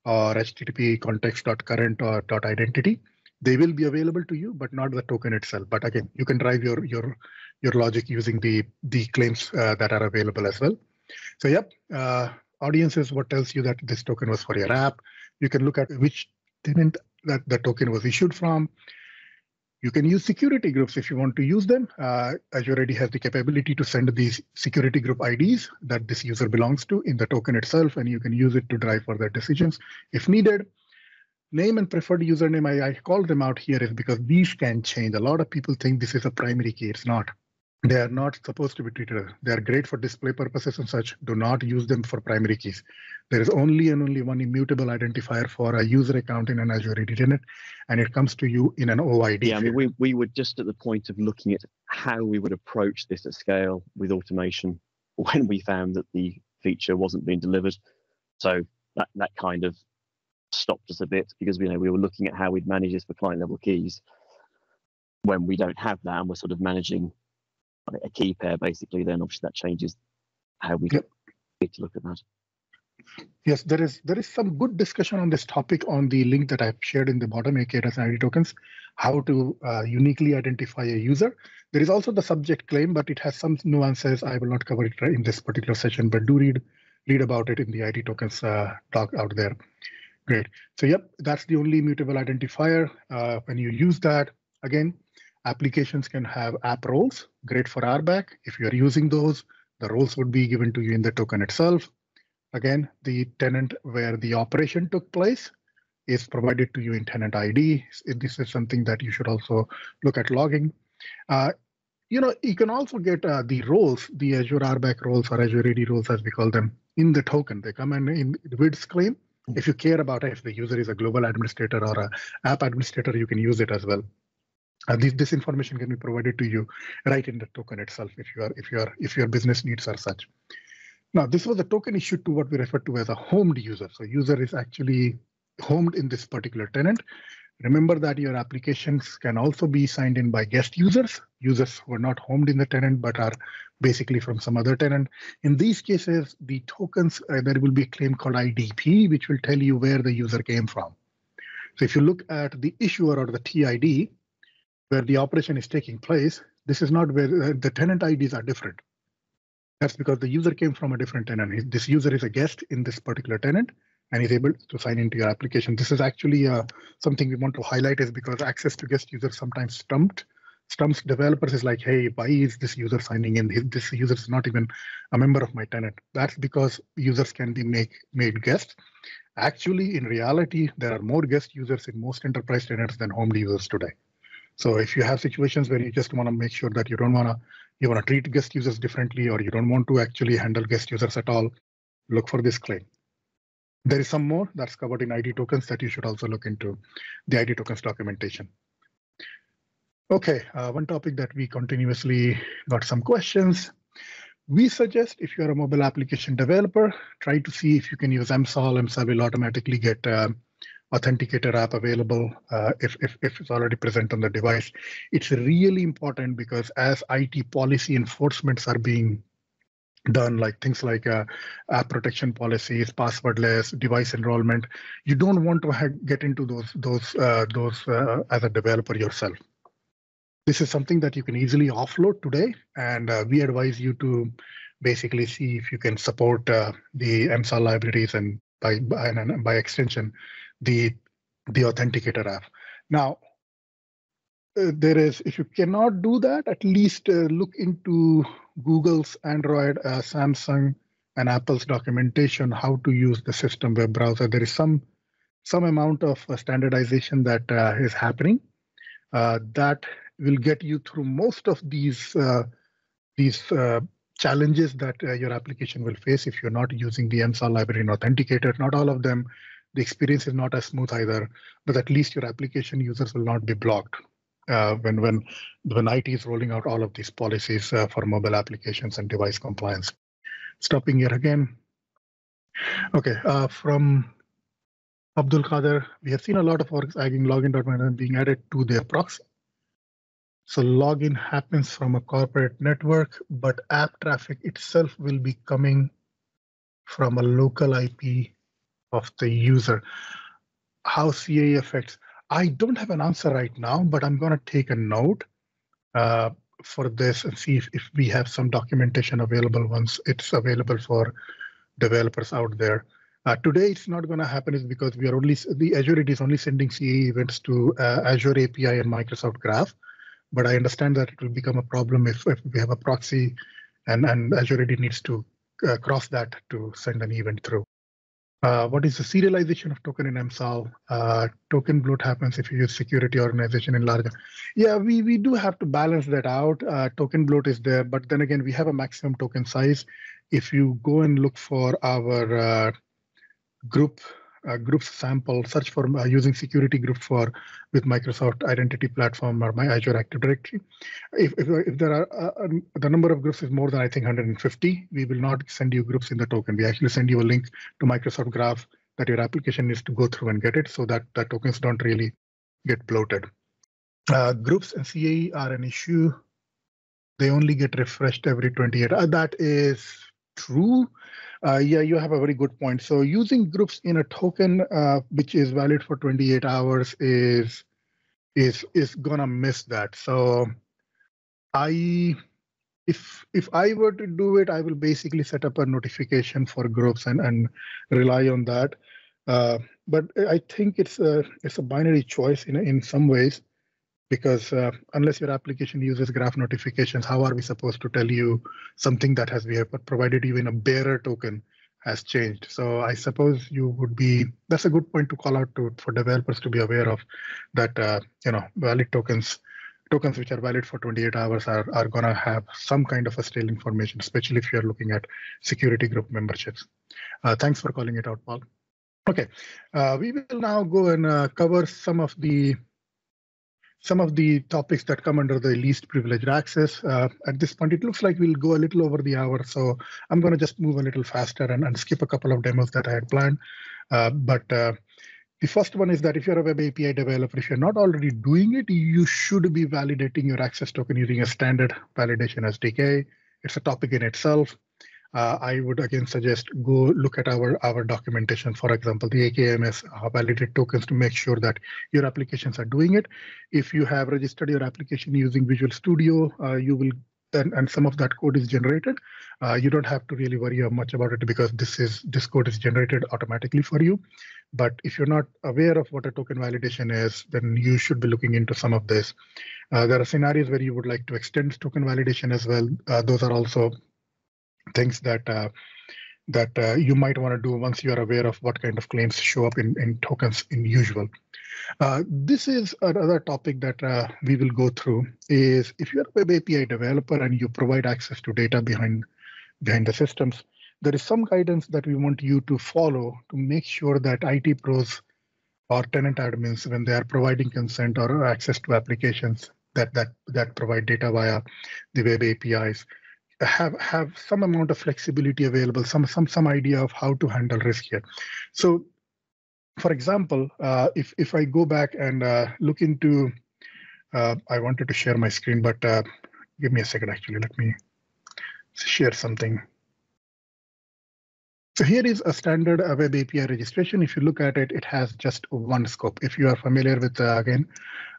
or H T T P context dot current or .identity. They will be available to you, but not the token itself. But again, you can drive your your your logic using the the claims uh, that are available as well. So yep, uh, audience is what tells you that this token was for your app. You can look at which tenant that the token was issued from. You can use security groups if you want to use them. Uh, Azure A D has the capability to send these security group I Ds that this user belongs to in the token itself, and you can use it to drive further decisions if needed. Name and preferred username, I, I call them out here, is because these can change. A lot of people think this is a primary key. It's not. They are not supposed to be treated. They are great for display purposes and such. Do not use them for primary keys. There is only and only one immutable identifier for a user account in an Azure A D tenant, and it comes to you in an O I D. Yeah, I mean, we, we were just at the point of looking at how we would approach this at scale with automation when we found that the feature wasn't being delivered. So that, that kind of stopped us a bit because you know, we were looking at how we'd manage this for client level keys when we don't have that, and we're sort of managing a key pair basically. Then obviously that changes how we yep. need to look at that. Yes, there is there is some good discussion on this topic on the link that I've shared in the bottom, A K S and I D tokens, how to uh, uniquely identify a user. There is also the subject claim, but it has some nuances. I will not cover it in this particular session, but do read read about it in the I D tokens uh, talk out there. Great. So yep, that's the only immutable identifier. Uh, when you use that, again, applications can have app roles, great for R B A C. If you're using those, the roles would be given to you in the token itself. Again, the tenant where the operation took place is provided to you in tenant I D. This is something that you should also look at logging. Uh, you know, you can also get uh, the roles, the Azure R B A C roles or Azure A D roles, as we call them, in the token. They come in, in W I D S claim. If you care about it, if the user is a global administrator or an app administrator, you can use it as well. Uh, this, this information can be provided to you right in the token itself if you are if you are if your business needs are such. Now, this was a token issued to what we refer to as a homed user. So user is actually homed in this particular tenant. Remember that your applications can also be signed in by guest users, users who are not homed in the tenant but are basically from some other tenant. In these cases, the tokens, uh, there will be a claim called I D P, which will tell you where the user came from. So if you look at the issuer or the T I D, where the operation is taking place, this is not where uh, the tenant I Ds are different. That's because the user came from a different tenant. This user is a guest in this particular tenant and is able to sign into your application. This is actually uh, something we want to highlight is because access to guest users sometimes stumped. Stumps developers is like, hey, why is this user signing in? This user is not even a member of my tenant. That's because users can be make, made guests. Actually, in reality, there are more guest users in most enterprise tenants than home users today. So if you have situations where you just want to make sure that you don't want to you want to treat guest users differently, or you don't want to actually handle guest users at all, look for this claim. There is some more that's covered in I D tokens that you should also look into the I D tokens documentation. OK, uh, one topic that we continuously got some questions. We suggest if you're a mobile application developer, try to see if you can use M S A L. M S A L will automatically get uh, Authenticator app available uh, if, if, if it's already present on the device. It's really important because as I T policy enforcements are being done, like things like uh, app protection policies, passwordless, device enrollment. You don't want to ha get into those those uh, those uh, as a developer yourself. This is something that you can easily offload today, and uh, we advise you to basically see if you can support uh, the M S A L libraries and by, by and by extension, the the Authenticator app. Now, uh, there is, if you cannot do that, at least uh, look into Google's, Android, uh, Samsung, and Apple's documentation, how to use the system web browser. There is some some amount of uh, standardization that uh, is happening uh, that will get you through most of these uh, these uh, challenges that uh, your application will face if you're not using the M S A L library and Authenticator. Not all of them. The experience is not as smooth either, but at least your application users will not be blocked uh, when when when I T is rolling out all of these policies uh, for mobile applications and device compliance. Stopping here again. Okay, uh, from Abdul Qadir, we have seen a lot of orgs agging login dot management being added to their proxy. So login happens from a corporate network, but app traffic itself will be coming from a local I P of the user. How C A E affects? I don't have an answer right now, but I'm going to take a note uh, for this and see if, if we have some documentation available once it's available for developers out there. Uh, today, it's not going to happen is because we are only the Azure A D is only sending C A E events to uh, Azure A P I and Microsoft Graph. But I understand that it will become a problem if, if we have a proxy and, and Azure A D needs to uh, cross that to send an event through. Uh, what is the serialization of token in M S A L? Uh, token bloat happens if you use security organization in larger. Yeah, we, we do have to balance that out. Uh, token bloat is there, but then again, we have a maximum token size. If you go and look for our uh, group, Uh, groups sample, search for uh, using security group for with Microsoft Identity Platform or my Azure Active Directory. If, if, if there are uh, um, the number of groups is more than I think one hundred fifty, we will not send you groups in the token. We actually send you a link to Microsoft Graph that your application needs to go through and get it so that the tokens don't really get bloated. Uh, groups and C A E are an issue. They only get refreshed every twenty-eight. Uh, that is true. Uh, yeah, you have a very good point. So using groups in a token, uh, which is valid for twenty-eight hours, is is is gonna miss that. So I, if if I were to do it, I will basically set up a notification for groups and and rely on that. Uh, but I think it's a it's a binary choice in in some ways, because uh, unless your application uses graph notifications, how are we supposed to tell you something that has we have provided you in a bearer token has changed? So I suppose you would be, that's a good point to call out to for developers to be aware of that, uh, you know, valid tokens, tokens which are valid for twenty-eight hours are, are gonna have some kind of a stale information, especially if you're looking at security group memberships. Uh, thanks for calling it out, Paul. Okay, uh, we will now go and uh, cover some of the Some of the topics that come under the least privileged access. Uh, at this point, it looks like we'll go a little over the hour, so I'm going to just move a little faster and, and skip a couple of demos that I had planned. Uh, but uh, the first one is that if you're a web A P I developer, if you're not already doing it, you should be validating your access token using a standard validation S D K. It's a topic in itself. Uh, I would again suggest go look at our our documentation, for example, the A K M S validate tokens to make sure that your applications are doing it. If you have registered your application using Visual Studio, uh, you will and, and some of that code is generated. Uh, you don't have to really worry much about it because this is this code is generated automatically for you. But if you're not aware of what a token validation is, then you should be looking into some of this. Uh, there are scenarios where you would like to extend token validation as well. Uh, those are also things that uh, that uh, you might want to do once you are aware of what kind of claims show up in, in tokens in usual. Uh, this is another topic that uh, we will go through is if you're a web A P I developer and you provide access to data behind, behind the systems, there is some guidance that we want you to follow to make sure that I T pros or tenant admins, when they are providing consent or access to applications that, that, that provide data via the web A P Is, have have some amount of flexibility available, some some some idea of how to handle risk here. So, for example, uh, if if I go back and uh, look into, uh, I wanted to share my screen, but uh, give me a second. Actually, let me share something. So here is a standard web A P I registration. If you look at it, it has just one scope. If you are familiar with, uh, again,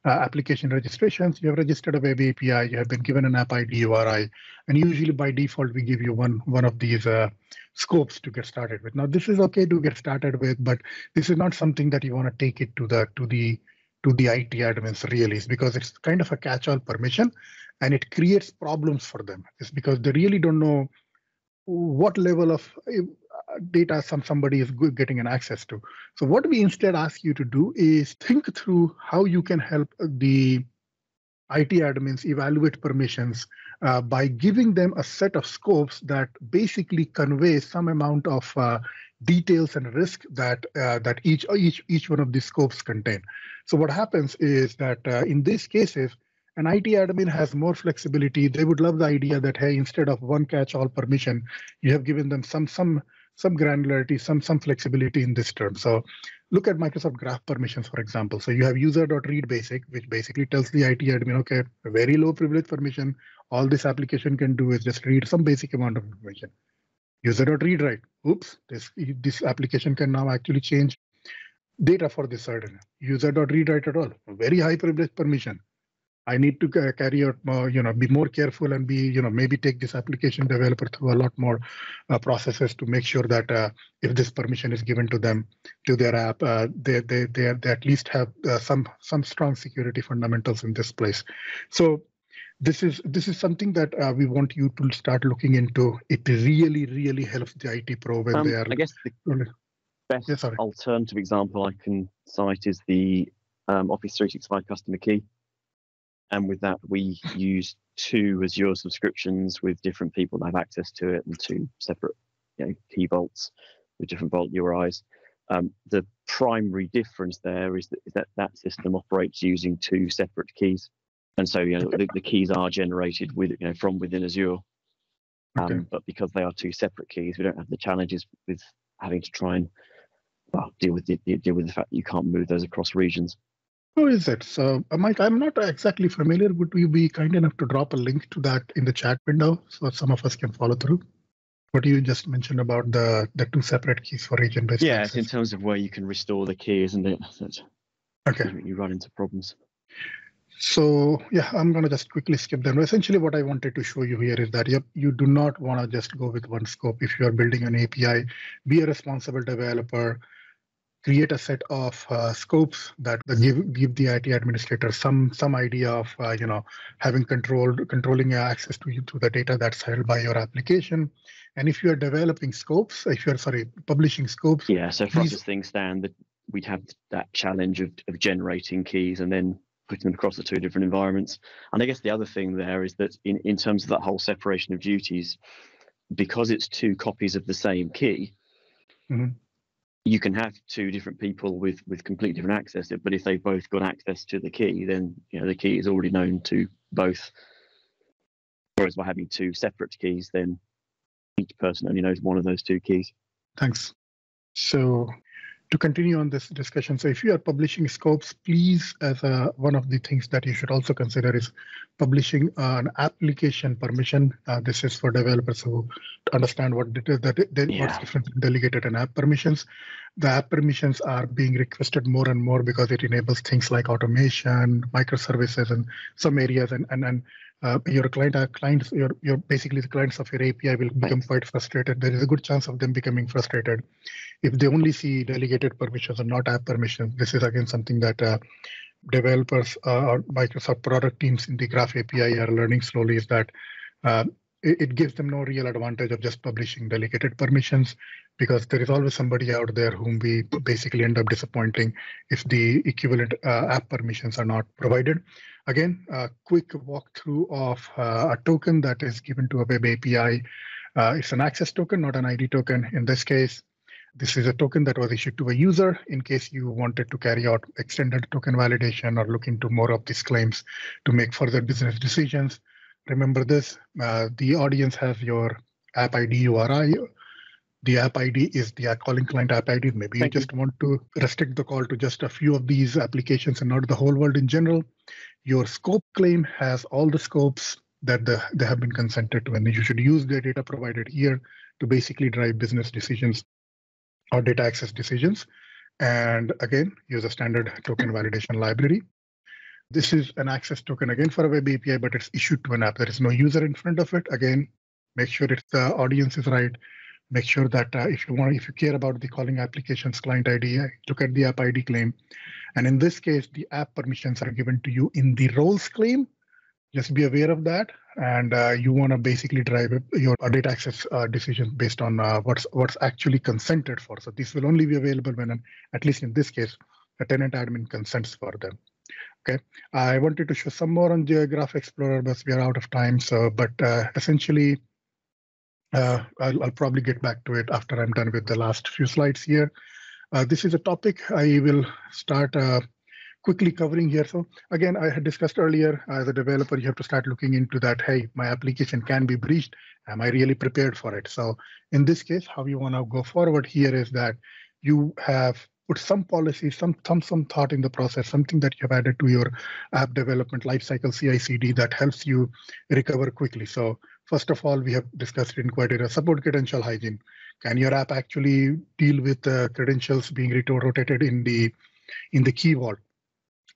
uh, application registrations, you have registered a web A P I, you have been given an app I D U R I, and usually by default, we give you one, one of these uh, scopes to get started with. Now, this is okay to get started with, but this is not something that you want to take it to the, to the, to the I T admins really, because it's kind of a catch-all permission, and it creates problems for them. It's because they really don't know what level of data some somebody is good getting an access to. So what we instead ask you to do is think through how you can help the I T admins evaluate permissions uh, by giving them a set of scopes that basically convey some amount of uh, details and risk that uh, that each each each one of these scopes contain. So what happens is that uh, in these cases, an I T admin has more flexibility. They would love the idea that, hey, instead of one catch-all permission, you have given them some some some granularity, some some flexibility in this term. So look at Microsoft Graph permissions, for example. So you have user.readBasic, which basically tells the I T admin, okay, very low privilege permission. All this application can do is just read some basic amount of information. User.readWrite. Oops, this this application can now actually change data for this certain. User.readWrite at all. Very high privilege permission. I need to carry out more, you know, be more careful and be, you know, maybe take this application developer through a lot more uh, processes to make sure that uh, if this permission is given to them, to their app, uh, they, they, they, they at least have uh, some some strong security fundamentals in this place. So this is this is something that uh, we want you to start looking into. It really, really helps the I T pro when um, they are. I guess the best yeah, sorry. alternative example I can cite is the um, Office three sixty-five customer key. And with that, we use two Azure subscriptions with different people that have access to it, and two separate, you know, key vaults with different vault U R Is. Um, the primary difference there is that, is that that system operates using two separate keys, and so you know the, the keys are generated with you know from within Azure. Um, okay. But because they are two separate keys, we don't have the challenges with having to try and well, deal with the, deal with the fact that you can't move those across regions. How is it? So, Mike, I'm not exactly familiar. Would you be kind enough to drop a link to that in the chat window so some of us can follow through? What you just mentioned about the the two separate keys for region-based. Yeah, it's in terms of where you can restore the key, isn't it? That's, okay. You run into problems. So, yeah, I'm going to just quickly skip them. Essentially, what I wanted to show you here is that, yep, you do not want to just go with one scope. If you are building an A P I, be a responsible developer. Create a set of uh, scopes that give give the I T administrator some some idea of uh, you know having control controlling access to you to the data that's held by your application. And if you are developing scopes, if you are sorry publishing scopes, yeah. So for us as things stand, that we'd have that challenge of of generating keys and then putting them across the two different environments. And I guess the other thing there is that in in terms of that whole separation of duties, because it's two copies of the same key. Mm-hmm. You can have two different people with with completely different access, but if they've both got access to the key, then you know the key is already known to both. Whereas by having two separate keys, then each person only knows one of those two keys. Thanks. So to continue on this discussion, so if you are publishing scopes, please, as a, one of the things that you should also consider is publishing an application permission. Uh, this is for developers who understand what it is that they, yeah. what's different than delegated and app permissions. The app permissions are being requested more and more because it enables things like automation, microservices, and some areas, and and and. Uh, your client, uh, clients, your, your basically the clients of your A P I will become quite frustrated. There is a good chance of them becoming frustrated if they only see delegated permissions and not app permissions. This is again something that uh, developers uh, or Microsoft product teams in the Graph A P I are learning slowly. Is that uh, it, it gives them no real advantage of just publishing delegated permissions, because there is always somebody out there whom we basically end up disappointing if the equivalent uh, app permissions are not provided. Again, a quick walkthrough of uh, a token that is given to a web A P I. Uh, it's an access token, not an I D token. In this case, this is a token that was issued to a user in case you wanted to carry out extended token validation or look into more of these claims to make further business decisions. Remember this, uh, the audience has your app I D U R I. The app I D is the calling client app I D. Maybe Thank you just you. want to restrict the call to just a few of these applications and not the whole world in general. Your scope claim has all the scopes that the, they have been consented to, and you should use the data provided here to basically drive business decisions or data access decisions. And again, use a standard token validation library. This is an access token again for a web A P I, but it's issued to an app. There is no user in front of it. Again, make sure it's the audience is right. Make sure that uh, if you want, if you care about the calling applications client I D, look at the app I D claim. And in this case, the app permissions are given to you in the roles claim. Just be aware of that. And uh, you want to basically drive your data access uh, decision based on uh, what's what's actually consented for. So this will only be available when, an, at least in this case, a tenant admin consents for them. Okay, I wanted to show some more on Graph Explorer, but we are out of time. So, but uh, essentially, uh, I'll, I'll probably get back to it after I'm done with the last few slides here. Uh, this is a topic I will start uh, quickly covering here. So again, I had discussed earlier, as a developer, you have to start looking into that. Hey, my application can be breached. Am I really prepared for it? So in this case, how you want to go forward here is that you have put some policy, some, some, some thought in the process, something that you've added to your app development lifecycle C I C D that helps you recover quickly. So first of all, we have discussed in quite a support credential hygiene. Can your app actually deal with uh, credentials being rotated in the in the key vault?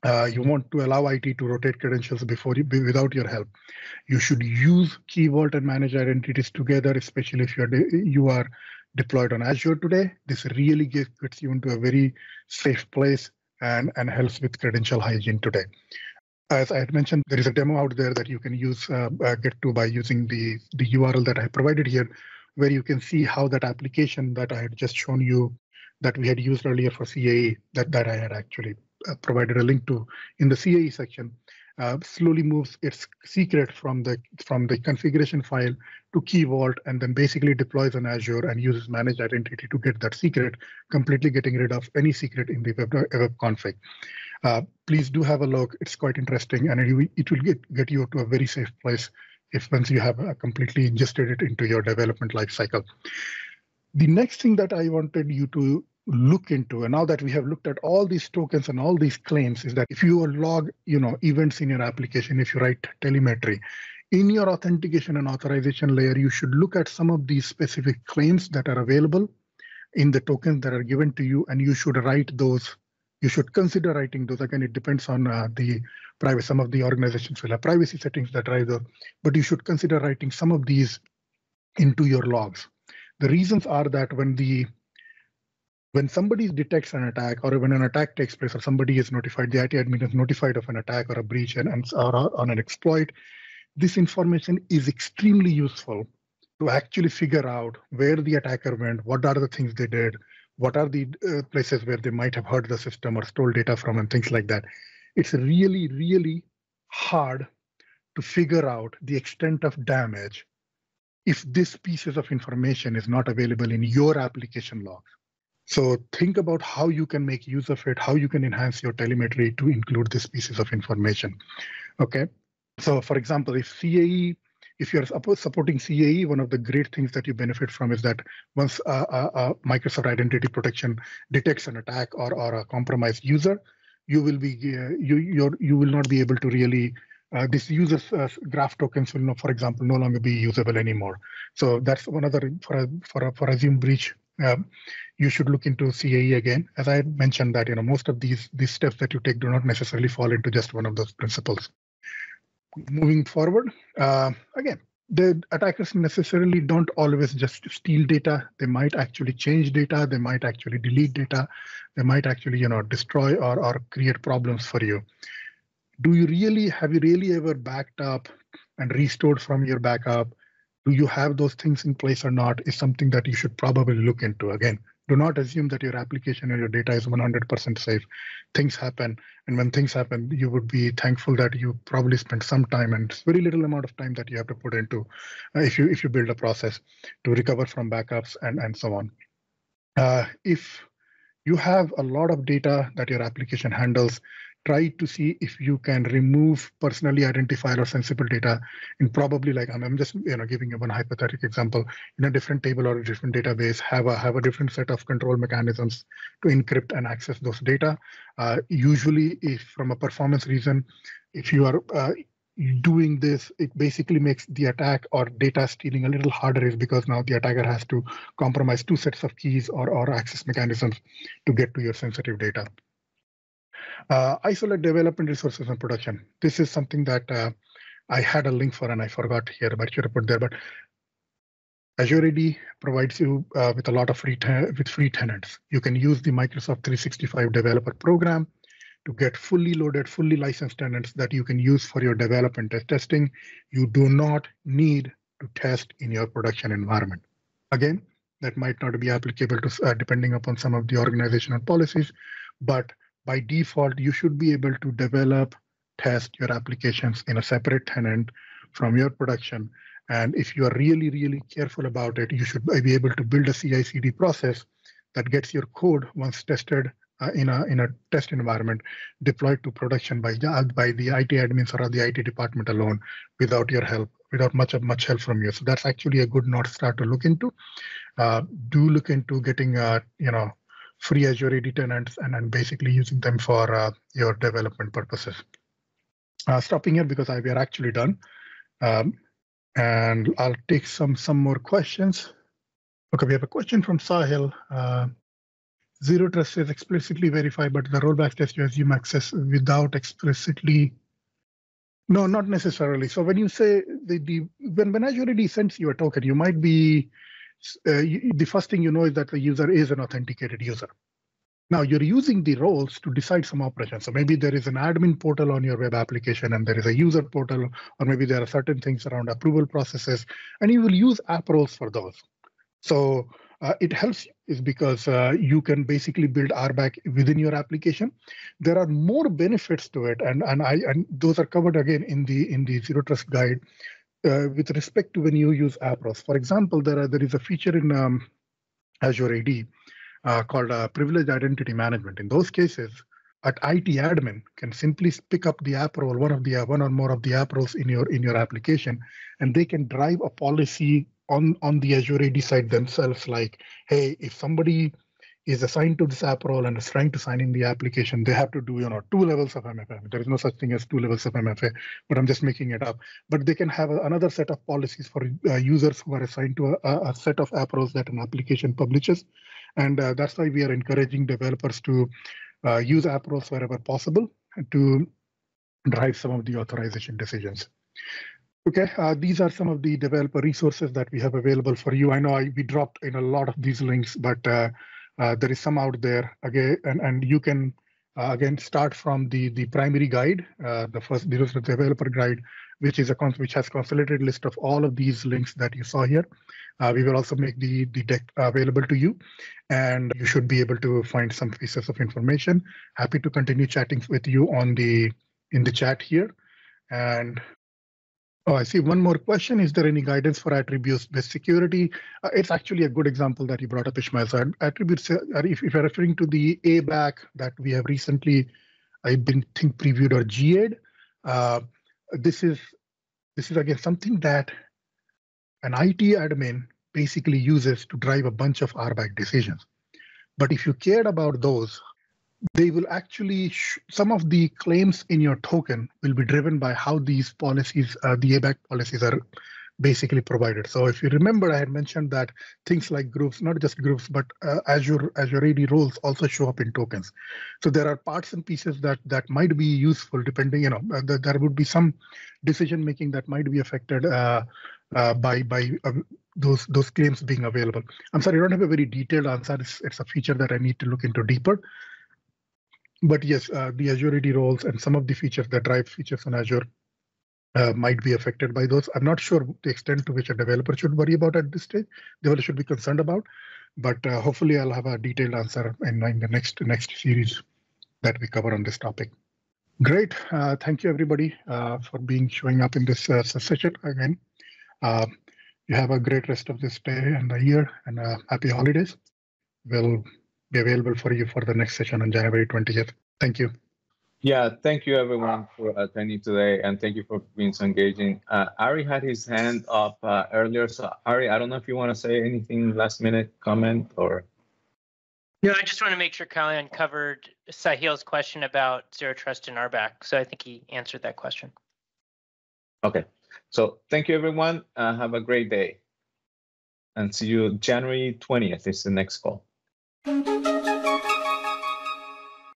Uh, you want to allow I T to rotate credentials before you, without your help. You should use Key Vault and manage identities together, especially if you are you are deployed on Azure today. This really gets you into a very safe place and and helps with credential hygiene today. As I had mentioned, there is a demo out there that you can use uh, uh, get to by using the the U R L that I provided here, where you can see how that application that I had just shown you, that we had used earlier for C A E, that that I had actually provided a link to in the C A E section, uh, slowly moves its secret from the from the configuration file to Key Vault, and then basically deploys on Azure and uses managed identity to get that secret, completely getting rid of any secret in the web, web config. Uh, please do have a look. It's quite interesting, and it, it will get, get you to a very safe place if once you have uh, completely ingested it into your development lifecycle. The next thing that I wanted you to look into, and now that we have looked at all these tokens and all these claims, is that if you log, you know, events in your application, if you write telemetry, in your authentication and authorization layer, you should look at some of these specific claims that are available in the tokens that are given to you, and you should write those. You should consider writing those. Again, it depends on uh, the privacy. Some of the organizations will have privacy settings that drive those, but you should consider writing some of these into your logs. The reasons are that when the When somebody detects an attack, or when an attack takes place, or somebody is notified, the I T admin is notified of an attack or a breach and, and or on an exploit, this information is extremely useful to actually figure out where the attacker went, what are the things they did, what are the uh, places where they might have hurt the system or stole data from, and things like that. It's really, really hard to figure out the extent of damage if this pieces of information is not available in your application logs. So think about how you can make use of it, how you can enhance your telemetry to include these pieces of information. Okay. So for example, if C A E, if you're supporting C A E, one of the great things that you benefit from is that once uh, uh, Microsoft Identity Protection detects an attack or, or a compromised user, you will be uh, you you're, you will not be able to really Uh, this user's uh, graph tokens will, for example, no longer be usable anymore. So that's one other for a, for a, for a Zoom breach. Um, you should look into C A E again. As I mentioned that, you know, most of these, these steps that you take do not necessarily fall into just one of those principles. Moving forward, uh, again, the attackers necessarily don't always just steal data. They might actually change data. They might actually delete data. They might actually, you know, destroy or, or create problems for you. Do you really, have you really ever backed up and restored from your backup? Do you have those things in place or not? Is something that you should probably look into. Again, do not assume that your application or your data is one hundred percent safe. Things happen. And when things happen, you would be thankful that you probably spent some time, and it's very little amount of time that you have to put into uh, if you if you build a process to recover from backups and, and so on. Uh, if you have a lot of data that your application handles, try to see if you can remove personally identifiable or sensible data in probably, like, I'm just, you know, giving you one hypothetical example, in a different table or a different database, have a have a different set of control mechanisms to encrypt and access those data. Uh, usually, if from a performance reason, if you are uh, doing this, it basically makes the attack or data stealing a little harder, is because now the attacker has to compromise two sets of keys or, or access mechanisms to get to your sensitive data. Uh, isolate development resources and production. This is something that uh, I had a link for and I forgot here, but should have put there. But Azure A D provides you uh, with a lot of free with free tenants. You can use the Microsoft three sixty-five developer program to get fully loaded, fully licensed tenants that you can use for your development test testing. You do not need to test in your production environment. Again, that might not be applicable to uh, depending upon some of the organizational policies, but by default, you should be able to develop, test your applications in a separate tenant from your production. And if you are really, really careful about it, you should be able to build a C I C D process that gets your code, once tested uh, in a in a test environment, deployed to production by by the I T admins or the I T department alone, without your help, without much of much help from you. So that's actually a good North Star to look into. Uh, do look into getting uh, you know, free Azure A D tenants and, and basically using them for uh, your development purposes. Uh, stopping here because I, we are actually done. Um, and I'll take some some more questions. OK, we have a question from Sahil. Uh, Zero Trust says explicitly verify, but the rollback test you assume access without explicitly. No, not necessarily. So when you say the, the when, when Azure A D sends you a token, you might be Uh, you, the first thing you know is that the user is an authenticated user. Now you're using the roles to decide some operation. So maybe there is an admin portal on your web application and there is a user portal, or maybe there are certain things around approval processes, and you will use app roles for those. So uh, it helps you is because uh, you can basically build R B A C within your application. There are more benefits to it, and and I and those are covered again in the in the Zero Trust guide. Uh, with respect to when you use app roles. For example, there are, there is a feature in um, Azure A D uh, called uh, privileged identity management. In those cases, an I T admin can simply pick up the app role, one of the uh, one or more of the app roles in your in your application, and they can drive a policy on on the Azure A D side themselves. Like, hey, if somebody is assigned to this app role and is trying to sign in the application, they have to do, you know, two levels of M F A. There is no such thing as two levels of M F A, but I'm just making it up. But they can have a, another set of policies for uh, users who are assigned to a, a set of app roles that an application publishes. And uh, that's why we are encouraging developers to uh, use app roles wherever possible to drive some of the authorization decisions. Okay, uh, these are some of the developer resources that we have available for you. I know I, we dropped in a lot of these links, but uh, Uh, there is some out there again, and, and you can uh, again start from the the primary guide, uh, the first Zero Trust developer guide, which is a which has consolidated list of all of these links that you saw here. Uh, we will also make the the deck available to you, and you should be able to find some pieces of information. Happy to continue chatting with you on the in the chat here. And oh, I see one more question. Is there any guidance for attributes-based security? Uh, it's actually a good example that you brought up, Ishmael. So attributes, uh, if, if you're referring to the A B A C that we have recently, I didn't think previewed or G A'd, uh, this is, this is again something that an I T admin basically uses to drive a bunch of R B A C decisions. But if you cared about those, they will actually, sh some of the claims in your token will be driven by how these policies, uh, the A B A C policies are basically provided. So if you remember, I had mentioned that things like groups, not just groups, but uh, Azure, Azure A D roles also show up in tokens. So there are parts and pieces that, that might be useful depending, you know, uh, th there would be some decision making that might be affected uh, uh, by, by uh, those those claims being available. I'm sorry, I don't have a very detailed answer. It's, it's a feature that I need to look into deeper. But yes, uh, the Azure A D roles and some of the features that drive features on Azure uh, might be affected by those. I'm not sure the extent to which a developer should worry about at this stage. Developer should be concerned about, but uh, hopefully I'll have a detailed answer in, in the next next series that we cover on this topic. Great, uh, thank you everybody uh, for being showing up in this uh, session again. Uh, you have a great rest of this day and the year, and uh, happy holidays. We'll be available for you for the next session on January twentieth. Thank you. Yeah, thank you everyone for attending today, and thank you for being so engaging. Uh, Ari had his hand up uh, earlier, so Ari, I don't know if you want to say anything last minute comment or. No, I just want to make sure Kalyan covered Sahil's question about Zero Trust and R B A C, so I think he answered that question. Okay. So thank you, everyone. Uh, have a great day. And see you January twentieth is the next call.